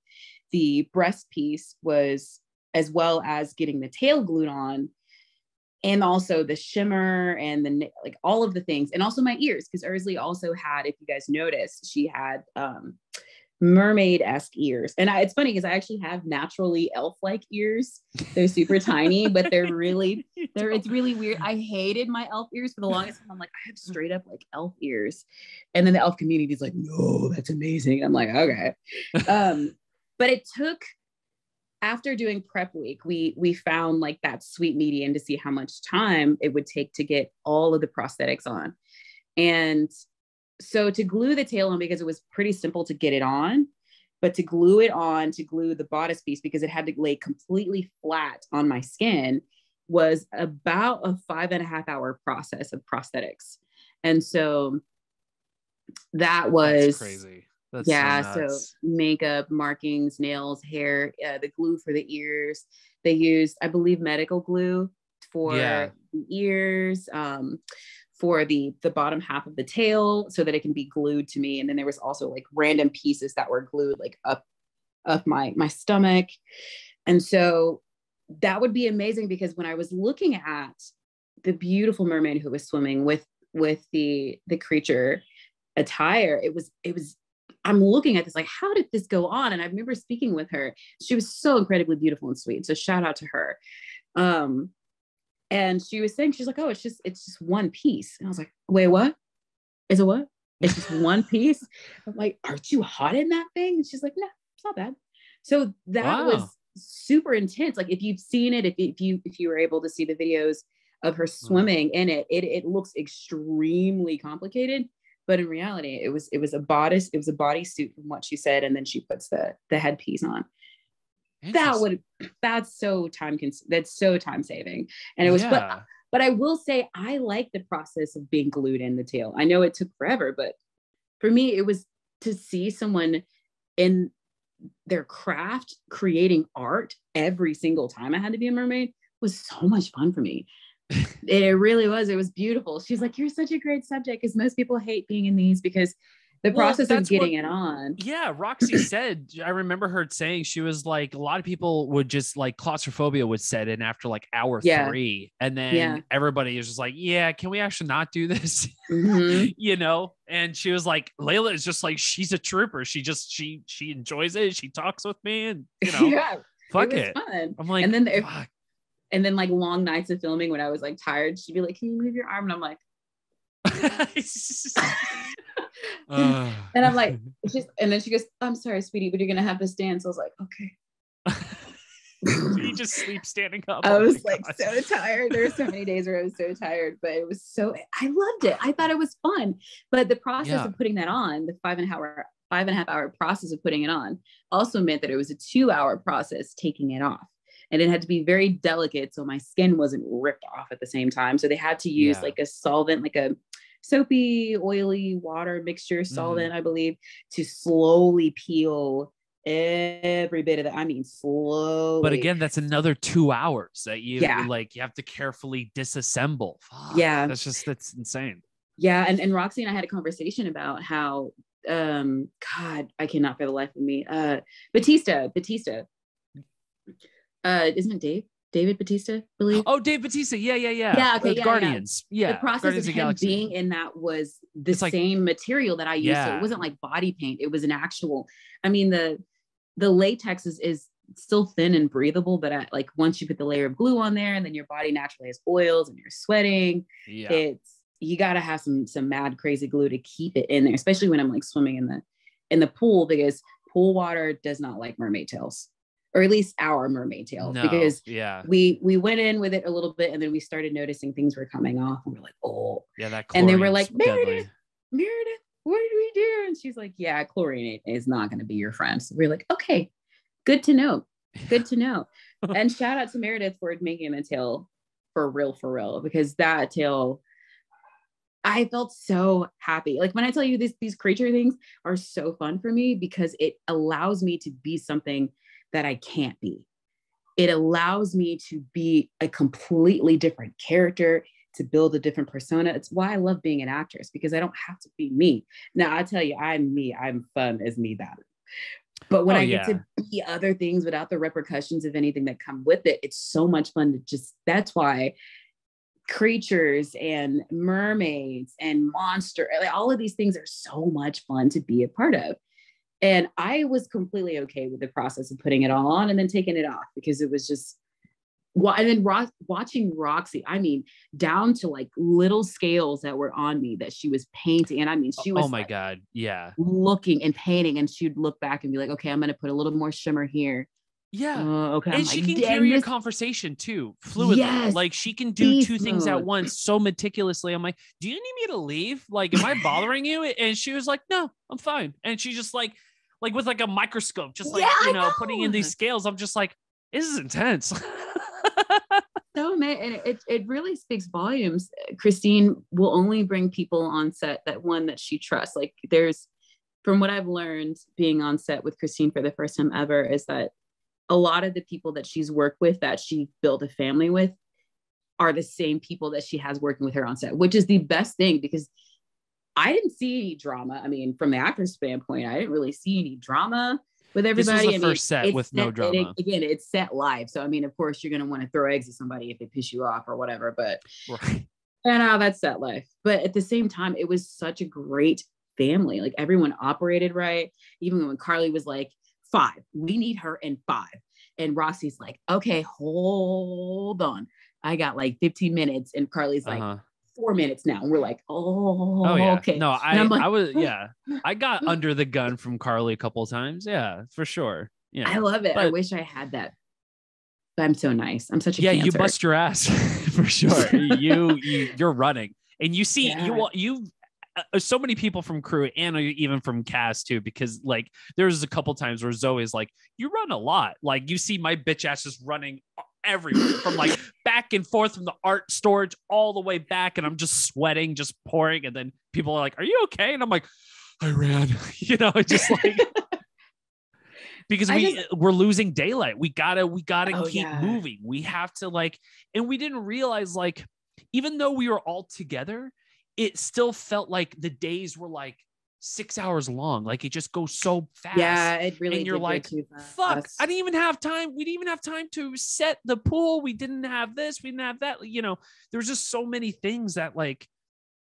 the breast piece was, as well as getting the tail glued on, and also the shimmer and the, like, all of the things. And also my ears, because Erzulie also had, if you guys noticed, she had mermaid-esque ears. And it's funny because I actually have naturally elf-like ears. They're super tiny, but it's really weird. I hated my elf ears for the longest time. I'm like, I have straight up like elf ears. And then the elf community is like, no, that's amazing. I'm like, okay. But it took, after doing prep week, we found like that sweet median to see how much time it would take to get all of the prosthetics on. And so to glue the tail on, because it was pretty simple to get it on, but to glue it on, to glue the bodice piece, because it had to lay completely flat on my skin, was about a 5.5 hour process of prosthetics. And so that was crazy. That's so makeup, markings, nails, hair, the glue for the ears. They used, I believe, medical glue for the ears, for the bottom half of the tail so that it can be glued to me. And then there was also like random pieces that were glued like up my stomach. And so that would be amazing, because when I was looking at the beautiful mermaid who was swimming with the creature attire, it was I'm looking at this like, how did this go on? And I remember speaking with her. She was so incredibly beautiful and sweet. So shout out to her. And she was saying, she's like, oh, it's just one piece. And I was like, wait, what? Is it what? It's just one piece? I'm like, aren't you hot in that thing? And she's like, no, it's not bad. So that was super intense. Like, if you've seen it, if you were able to see the videos of her swimming in it, it looks extremely complicated. But in reality, it was a bodice. It was a bodysuit from what she said. And then she puts the headpiece on. That's so time consuming. That's so time saving. And it was, but I will say, I like the process of being glued in the tail. I know it took forever, but for me, it was to see someone in their craft creating art every single time I had to be a mermaid was so much fun for me. It really was. It was beautiful. She's like, you're such a great subject, because most people hate being in these because the process of getting it on. Yeah. Roxy said, I remember her saying, she was like, a lot of people would just like, claustrophobia would set in after like hour 3. And then everybody is just like, yeah, can we actually not do this? Mm-hmm. You know? And she was like, Layla is just like, she's a trooper. She enjoys it. She talks with me and, you know, fuck it. Fun. I'm like, and then and then like long nights of filming when I was like tired, she'd be like, can you move your arm? And I'm like, and I'm like, and then she goes, I'm sorry, sweetie, but you're going to have to stand. So I was like, okay. You just sleep standing up. I was like, God, so tired. There were so many days where I was so tired, but it was so, I loved it. I thought it was fun, but the process of putting that on, the 5.5 hour process of putting it on also meant that it was a 2 hour process taking it off. And it had to be very delicate, so my skin wasn't ripped off at the same time. So they had to use like a solvent, like a soapy, oily water mixture solvent, I believe, to slowly peel every bit of that. I mean, slowly. But again, that's another 2 hours that you have to carefully disassemble. Fuck, that's insane. Yeah. And Roxy and I had a conversation about how, God, I cannot for the life of me. Batista. Isn't it David Bautista, I believe? Oh, Dave Bautista. Yeah. Yeah. Okay. Yeah, Guardians. Yeah. The process Guardians of him being in that was the same material that I used. So it wasn't like body paint. It was an actual, I mean, the latex is still thin and breathable, but like once you put the layer of glue on there and then your body naturally has oils and you're sweating, you got to have some mad crazy glue to keep it in there, especially when I'm like swimming in the pool, because pool water does not like mermaid tails. Or at least our mermaid tail, because we went in with it a little bit and then we started noticing things were coming off and we're like, oh. Yeah, that chlorine's deadly. And they were like, Meredith, what did we do? And she's like, yeah, chlorinate is not going to be your friend. So we're like, okay, good to know. Good to know. And shout out to Meredith for making a tail for real, because that tail, I felt so happy. Like when I tell you these creature things are so fun for me because it allows me to be something that I can't be. It allows me to be a completely different character, to build a different persona. It's why I love being an actress, because I don't have to be me. Now I tell you, I'm me. I'm fun as me bad. But when I get to be other things without the repercussions of anything that come with it, it's so much fun to just, that's why creatures and mermaids and monster, like all of these things are so much fun to be a part of. And I was completely okay with the process of putting it all on and then taking it off, because it was just, and then watching Roxy, I mean, down to like little scales that were on me that she was painting. And I mean, she was looking and painting, and she'd look back and be like, okay, I'm going to put a little more shimmer here. Yeah. Okay. And she can carry a conversation too, fluidly. Yes, like she can do two things at once so meticulously. I'm like, do you need me to leave? Like, am I bothering you? And she was like, no, I'm fine. And she just like with like a microscope, just like, you know, putting in these scales. I'm just like, this is intense. So man, it really speaks volumes. Christine will only bring people on set that she trusts. Like there's, from what I've learned being on set with Christine for the first time ever, is that a lot of the people that she's worked with, that she built a family with, are the same people that she has working with her on set, which is the best thing, because I didn't see any drama. I mean, from the actor's standpoint, I didn't really see any drama with everybody. This is the first set with no drama. Again, it's set live. So, I mean, of course, you're going to want to throw eggs at somebody if they piss you off or whatever, but that's set life. But at the same time, it was such a great family. Like everyone operated right. Even when Carly was like, 5, we need her in 5. And Roxy's like, okay, hold on. I got like 15 minutes. And Carly's like 4 minutes now. And we're like, okay. No, I got under the gun from Carly a couple of times. Yeah, for sure. Yeah. I love it. But I wish I had that. But I'm so nice. I'm such a cancer. You bust your ass for sure. You're running. And you see, you so many people from crew and even from cast too, because like there's a couple times where Zoe's like, you run a lot. Like you see my bitch ass just running everywhere from like back and forth from the art storage all the way back. And I'm just sweating, just pouring. And then people are like, are you okay? And I'm like, I ran, you know, just like, because we're losing daylight. We gotta keep moving. We have to like, and we didn't realize like, even though we were all together, it still felt like the days were like 6 hours long. Like it just goes so fast. Yeah, it really. And you're like, fuck, I didn't even have time. We didn't even have time to set the pool. We didn't have this. We didn't have that. You know, there's just so many things that like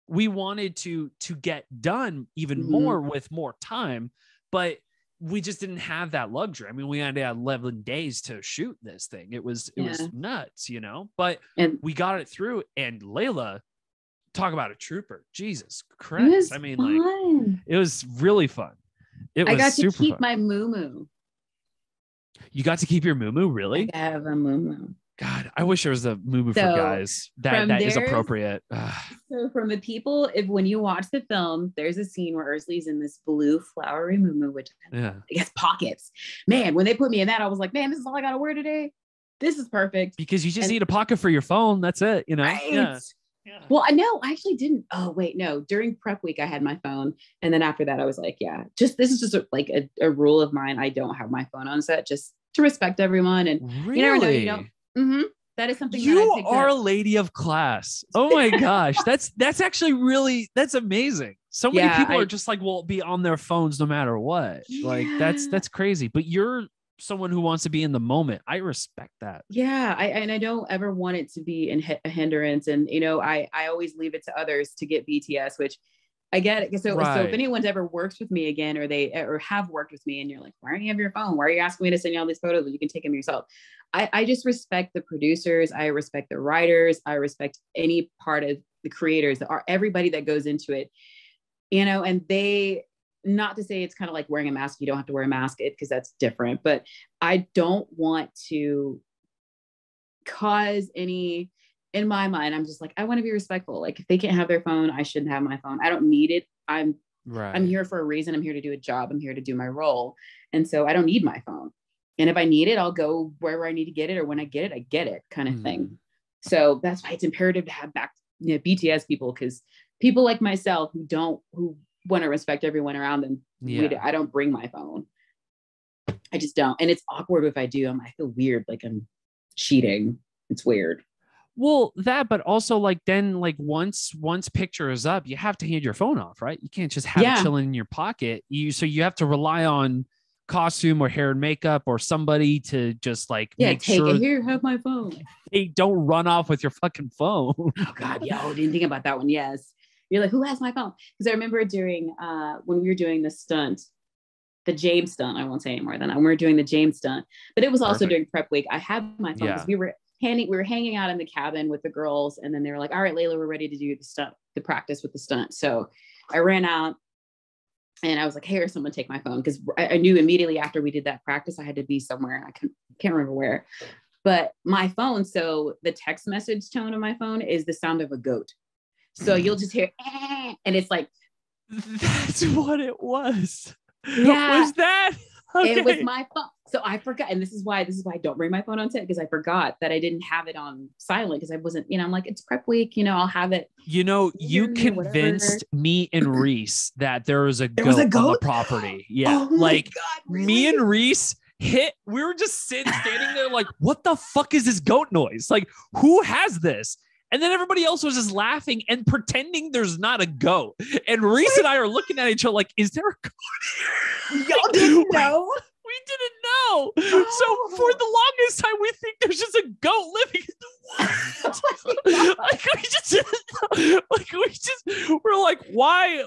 we wanted to get done even more with more time, but we just didn't have that luxury. I mean, we had 11 days to shoot this thing. It was nuts, you know, but we got it through. And Layla, talk about a trooper. Jesus Christ. I mean, like, it was really fun. I got to keep my moo-moo. You got to keep your moo-moo? Really? I have a moo-moo. God, I wish there was a moo-moo for guys. That is appropriate. So from the people, when you watch the film, there's a scene where Erzulie's in this blue flowery moo-moo, which it has pockets. Man, when they put me in that, I was like, man, this is all I got to wear today. This is perfect. Because you just need a pocket for your phone. That's it, you know? Right? Yeah. Yeah. Well, I actually didn't. Oh, wait, no. During prep week, I had my phone. And then after that, I was like, this is just a rule of mine. I don't have my phone on set, just to respect everyone. And really? You never know, you don't. Mm-hmm. That is something you are a lady of class. Oh my gosh. That's actually really, that's amazing. So many people are just like, will be on their phones no matter what. Yeah. Like that's crazy. But you're someone who wants to be in the moment. I respect that. Yeah. I don't ever want it to be a hindrance. And, you know, I always leave it to others to get BTS, which I get it. So if anyone's ever worked with me again, or they have worked with me and you're like, why don't you have your phone? Why are you asking me to send you all these photos? You can take them yourself. I just respect the producers. I respect the writers. I respect any part of the creators, everybody that goes into it, you know, and not to say it's kind of like wearing a mask. You don't have to wear a mask because that's different, but I don't want to cause any, in my mind, I'm just like, I want to be respectful. Like if they can't have their phone, I shouldn't have my phone. I don't need it. I'm Right. I'm here for a reason. I'm here to do a job. I'm here to do my role. And so I don't need my phone. And if I need it, I'll go wherever I need to get it. Or when I get it kind of thing. So that's why it's imperative to have back, you know, BTS people, because people like myself who want to respect everyone around them. Yeah. I don't bring my phone. I just don't. And it's awkward if I do. I feel weird. Like I'm cheating. It's weird. Well, that, but also like, then like once picture is up, you have to hand your phone off, right? You can't just have it chilling in your pocket. So you have to rely on costume or hair and makeup or somebody to just like, make take sure it here, have my phone. They don't run off with your fucking phone. Oh God. Yeah. I didn't think about that one. Yes. You're like, who has my phone? Cause I remember during, when we were doing the stunt, the James stunt, I won't say any more than that. We were doing the James stunt, but it was also during prep week. I had my phone because we were hanging out in the cabin with the girls. And then they were like, all right, Layla, we're ready to do the stunt, the practice with the stunt. So I ran out and I was like, hey, or someone take my phone. Cause I knew immediately after we did that practice, I had to be somewhere. I can't remember where, but my phone. So the text message tone of my phone is the sound of a goat. So you'll just hear, eh, and it's like, that's what it was. Yeah. Was that? Okay. It was my phone. So I forgot. And this is why I don't bring my phone on set, because I forgot that I didn't have it on silent because I wasn't, I'm like, it's prep week, I'll have it. You convinced me and Reese that there was a goat on the property. Yeah. Oh like God, really? Me and Reese we were just standing there like, what the fuck is this goat noise? Like, who has this? And then everybody else was just laughing and pretending there's not a goat. And Reese and I are looking at each other like, is there a goat here? Y'all didn't know? We didn't know. Oh. So for the longest time, we think there's just a goat living in the woods. We're like, why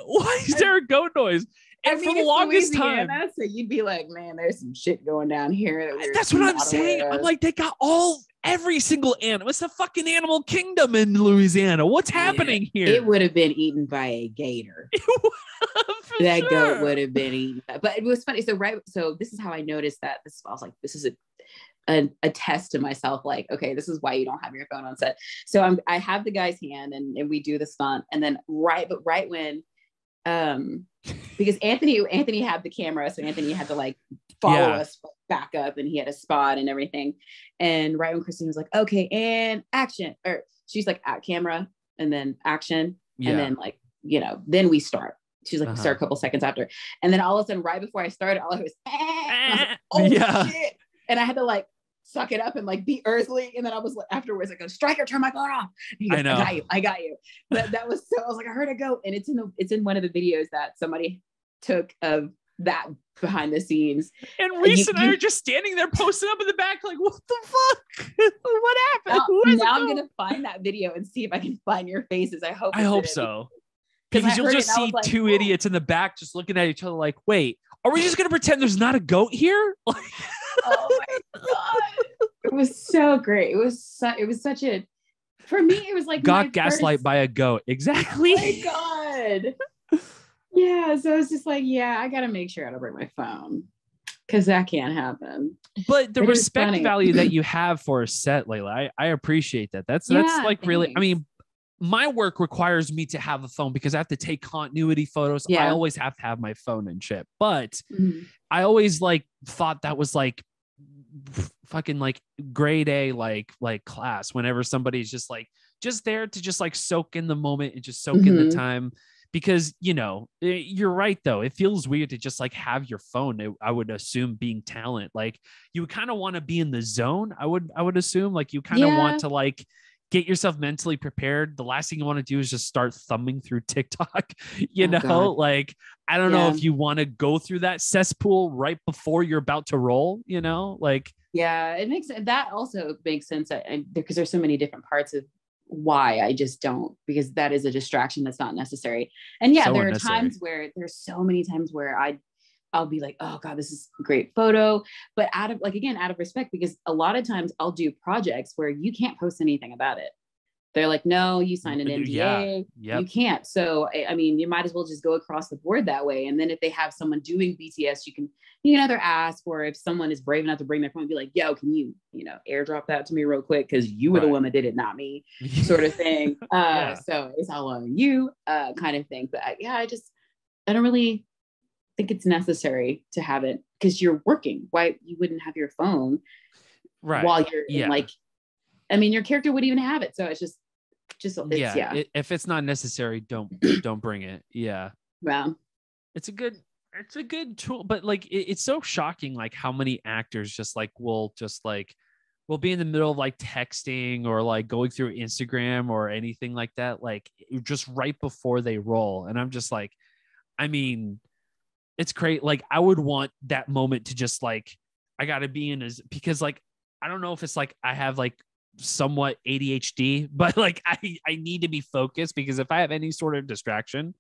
is there a goat noise? And for the longest time, so you'd be like, man, there's some shit going down here. That's what I'm saying. I'm like, they got every single animal. It's the fucking animal kingdom in Louisiana. What's happening here? It would have been eaten by a gator. That goat would have been eaten. But it was funny. So this is how I noticed that. I was like, this is a test to myself. Like, okay, this is why you don't have your phone on set. So I have the guy's hand and we do the stunt. And then right when, because Anthony had the camera, so Anthony had to like follow us back up, and he had a spot and everything. And right when Christine was like, okay, and action, or she's like at camera and then action, and then like, then we start. She's like, start a couple seconds after. And then all of a sudden, right before I started, all I was, oh shit. And I had to like suck it up and like be Erzulie. And then I was like, afterwards, I go, striker, turn my phone off. He goes, I got you. But that was so, I was like, I heard a goat. And it's in one of the videos that somebody took of that behind the scenes. And Reese and I are just standing there posting up in the back, like, what the fuck? What happened? Now I'm going to find that video and see if I can find your faces. I hope so. Because you'll just see like, two idiots in the back just looking at each other like, wait, are we just going to pretend there's not a goat here? Oh my God. It was so great. It was such a, for me, it was like. Got gaslight by a goat. Exactly. Oh my God. Yeah. So it's just like, I got to make sure I don't bring my phone because that can't happen. But the respect value that you have for a set, Layla, I appreciate that. That's like really, thanks. I mean, my work requires me to have a phone because I have to take continuity photos. Yeah. I always have to have my phone and shit. But I always like thought that was like fucking like grade A, like class whenever somebody's just there to just like soak in the moment and just soak in the time because, you're right though. It feels weird to just like have your phone. I would assume being talent, like you would kind of want to be in the zone. I would assume like you kind of want to like, get yourself mentally prepared. The last thing you want to do is just start thumbing through TikTok, God. Like, I don't know if you want to go through that cesspool right before you're about to roll, like, it also makes sense because there's so many different parts of why I just don't, because that is a distraction that's not necessary. And there are times where I'll be like, oh God, this is a great photo. But out of respect, because a lot of times I'll do projects where you can't post anything about it. They're like, no, you signed an NDA. Yeah. Yep. You can't. So, I mean, you might as well just go across the board that way. And then if they have someone doing BTS, you can either ask, or if someone is brave enough to bring their phone, be like, yo, can you airdrop that to me real quick? Cause you were the one that did it, not me, sort of thing. So it's all on you kind of thing. But I just, I don't really think it's necessary to have it because you're working. Why you wouldn't have your phone while you're in, like, I mean, your character wouldn't even have it. So it's just, if it's not necessary, don't bring it. Yeah. Yeah. It's a good tool, but like, it's so shocking, like how many actors will be in the middle of like texting or like going through Instagram or anything like that, like just right before they roll. And I'm just like, I mean, it's great. Like I would want that moment to just like, I gotta be in because like, I don't know if it's like, I have like somewhat ADHD, but like, I need to be focused because if I have any sort of distraction,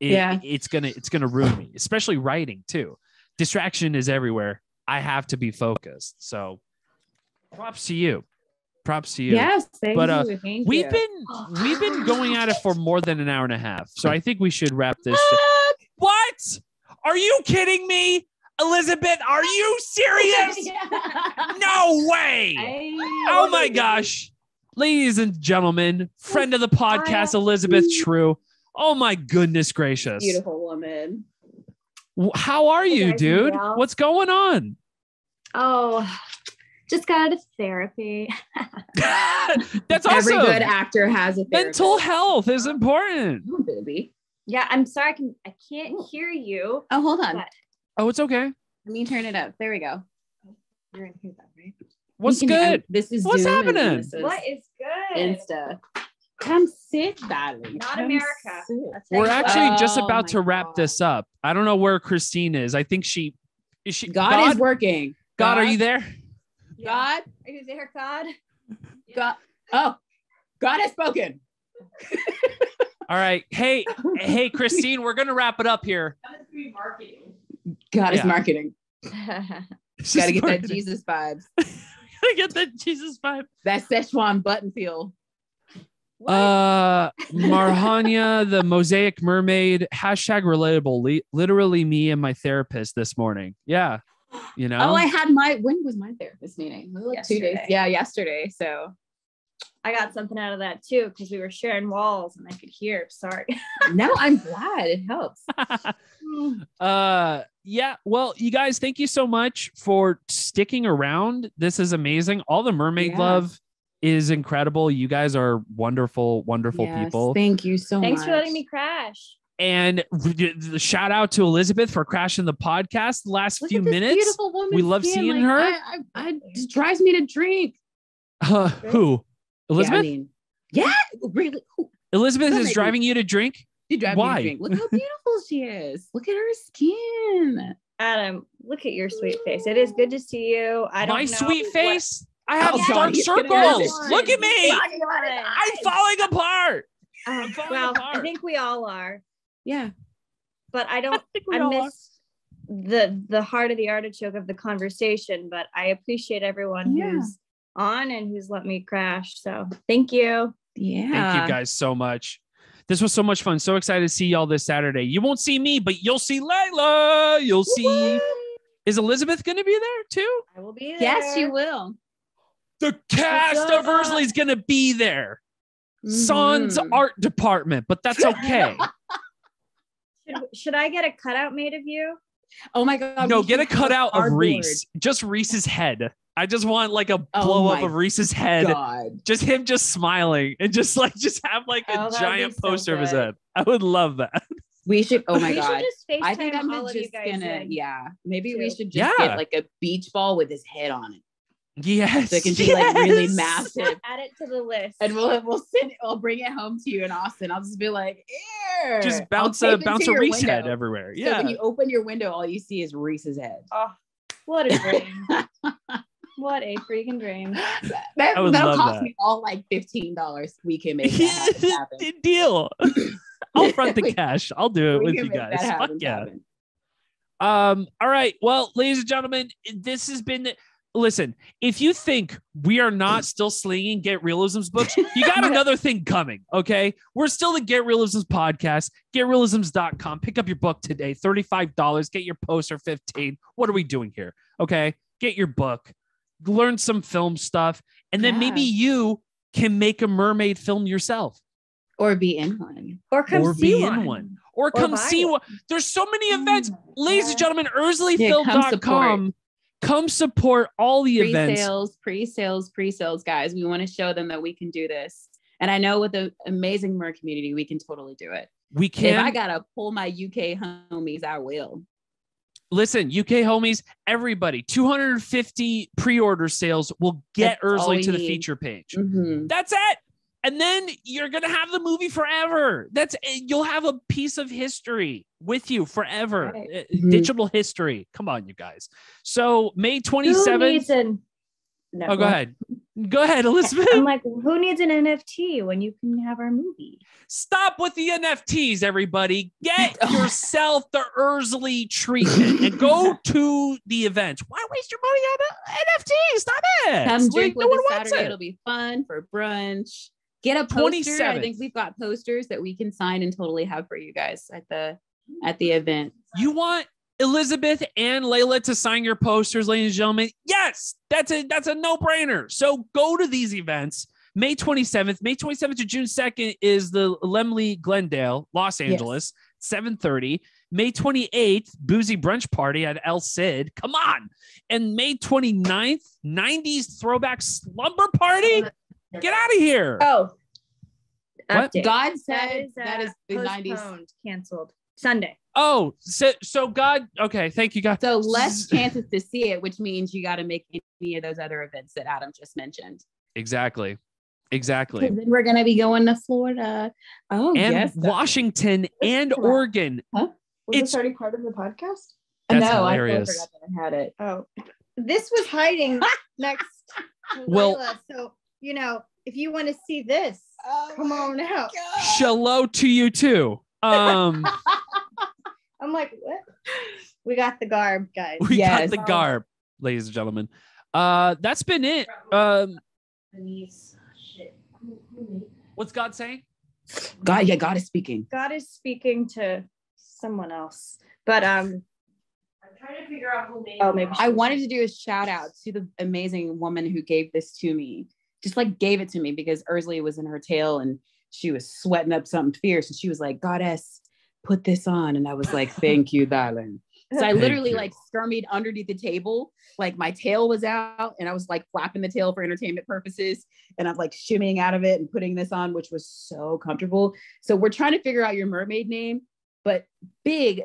it's gonna ruin me, especially writing too. Distraction is everywhere. I have to be focused. So props to you. Yes, thank you. We've been going at it for more than an hour and a half. So I think we should wrap this. What? Are you kidding me? Elizabeth, are you serious? No way. Oh my gosh. Ladies and gentlemen, friend of the podcast, Elizabeth True. Oh my goodness gracious. Beautiful woman. How are you, dude? Well. What's going on? Oh, just got out of therapy. That's awesome. Every good actor has a therapist. Mental health is important. Oh, baby. Yeah, I'm sorry. I can't hear you. Oh, hold on. Oh, it's okay. Let me turn it up. There we go. You're in here, right? What's good? This is what's Zoom happening? What is good? Insta. Come sit, darling. Not America. We're actually just about to wrap this up. I don't know where Christine is. I think she. God is working. God, are you there? God, are you there? God. God. Oh, God has spoken. All right. Hey, Christine. We're gonna wrap it up here. God is marketing. God is marketing. Gotta get that Jesus vibes. Gotta get that Jesus vibe. That Szechuan button feel. What? Marhania, the Mosaic Mermaid, #relatable, literally me and my therapist this morning. Yeah. You know? Oh, when was my therapist meeting? Like 2 days. Yeah. Yesterday. So I got something out of that too, because we were sharing walls and I could hear. Sorry. No, I'm glad it helps. Yeah. Well, you guys, thank you so much for sticking around. This is amazing. All the mermaid love is incredible. You guys are wonderful, wonderful people. Thank you so much. Thanks for letting me crash. And the shout out to Elizabeth for crashing the podcast the last few minutes. Beautiful woman. We love seeing her. It drives me to drink. Who? Elizabeth? Yeah, really. Who? Elizabeth is driving you to drink? Why? To drink. Look how beautiful she is. Look at her skin. Adam, look at your sweet face. It is good to see you. I don't know. My sweet face? I have dark circles. Look at me. I'm falling apart. I think we all are. Yeah. But I miss the heart of the artichoke of the conversation, but I appreciate everyone who's on and who's let me crash. So thank you. Yeah. Thank you guys so much. This was so much fun. So excited to see y'all this Saturday. You won't see me, but you'll see Layla. You'll see. Is Elizabeth going to be there too? I will be there. Yes, you will. The cast of Erzulie is going to be there. Sans art department, but that's okay. Should I get a cutout made of you? Oh my God. No, get a cutout of Reese. Just Reese's head. I just want like a blow up of Reese's head. God. Just him just smiling and just have like a giant poster of his head. I would love that. We should, oh my God. I think I'm just gonna, maybe we should just get like a beach ball with his head on it. Yes, so it can be like really massive. Add it to the list, and we'll send it. I'll bring it home to you in Austin. I'll just be like, ew. Just bounce a Reese head everywhere. Yeah, so when you open your window, all you see is Reese's head. Oh, what a dream! What a freaking dream! That'll cost me all like $15. We can make that happen. Deal. I'll front the cash. I'll do it with you guys. Fuck yeah. All right. Well, ladies and gentlemen, this has been. Listen, if you think we are not still slinging Get Realisms books, you got another thing coming, okay? We're still the Get Realisms podcast, Getreelisms.com. Pick up your book today, $35. Get your poster, $15. What are we doing here? Okay, get your book, learn some film stuff, and then maybe you can make a mermaid film yourself. Or be in one. Or come see one. or come see what there's so many events. Ladies and gentlemen, Erzuliefilm.com. Come support all the events. Pre-sales, guys. We want to show them that we can do this. And I know with the amazing Mer community, we can totally do it. We can. If I got to pull my UK homies, I will. Listen, UK homies, everybody, 250 pre-order sales will get Erzulie to the feature page. Mm-hmm. That's it. And then you're going to have the movie forever. That's it. You'll have a piece of history with you forever. Right. Digital history. Come on, you guys. So May 27th. No, oh, go ahead. Go ahead, Elizabeth. I'm like, who needs an NFT when you can have our movie? Stop with the NFTs, everybody. Get yourself the Erzulie treatment and go to the event. Why waste your money on NFTs? Stop it. Come drink with us Saturday. It'll be fun for brunch. Get a poster. 27th. I think we've got posters that we can sign and totally have for you guys at the event. You want Elizabeth and Layla to sign your posters, ladies and gentlemen? Yes, that's a no-brainer. So go to these events. May 27th. May 27th to June 2nd is the Lemley Glendale, Los Angeles, 7:30. May 28th, boozy brunch party at El Cid. Come on. And May 29th, 90s throwback slumber party. Get out of here. Oh. God says that is the 90s. Canceled. Sunday. Oh, so God. Okay. Thank you, God. So less chances to see it, which means you got to make any of those other events that Adam just mentioned. Exactly. Then we're going to be going to Florida. Oh, and yes. Washington and Oregon. Huh? Was this already part of the podcast? That's hilarious. I forgot that I had it. Oh, this was hiding next to Layla. So, you know, if you want to see this, come on out. Hello to you too. I'm like, what? We got the garb, guys. We got the garb, ladies and gentlemen. That's been it. What's God saying? God is speaking. God is speaking to someone else. But I'm trying to figure out who made I wanted to do a shout out to the amazing woman who gave this to me. Just like gave it to me because Erzulie was in her tail and she was sweating up something fierce. And she was like, Goddess, put this on. And I was like, thank you, darling. So I literally like skirmied underneath the table. Like my tail was out and I was like flapping the tail for entertainment purposes. And I'm like shimmying out of it and putting this on, which was so comfortable. So we're trying to figure out your mermaid name, but big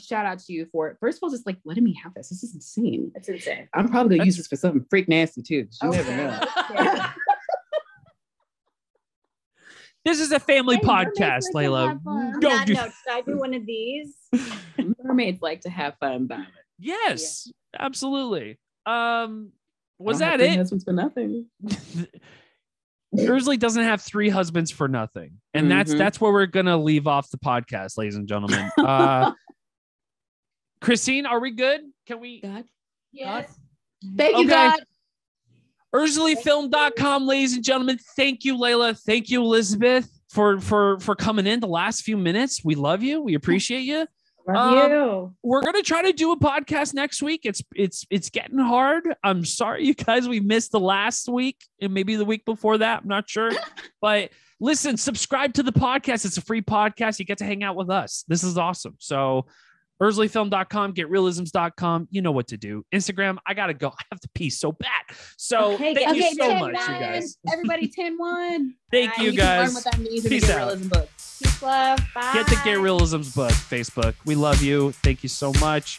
shout out to you for it. First of all, just like letting me have this. This is insane. That's insane. I'm probably gonna use this for something freak nasty too. You never know. This is a family podcast, Layla. Should I do one of these? Mermaids like to have fun, Violet. Yes, absolutely. Was that it? Husbands for nothing. Erzulie doesn't have three husbands for nothing, and that's where we're gonna leave off the podcast, ladies and gentlemen. Christine, are we good? Can we? God? Yes. God? Thank you, God. Erzuliefilm.com, ladies and gentlemen. Thank you, Layla. Thank you, Elizabeth, for coming in the last few minutes. We love you. We appreciate you. Love you. We're gonna try to do a podcast next week. It's getting hard. I'm sorry, you guys. We missed the last week and maybe the week before that. I'm not sure. But listen, subscribe to the podcast. It's a free podcast. You get to hang out with us. This is awesome. So Erzuliefilm.com, Getreelisms.com. You know what to do. Instagram, I got to go. I have to pee so bad. So thank you so much, you guys. Everybody, 10-1. Thank you guys. Peace out. Peace, love. Bye. Get the Get Realisms book, Facebook. We love you. Thank you so much.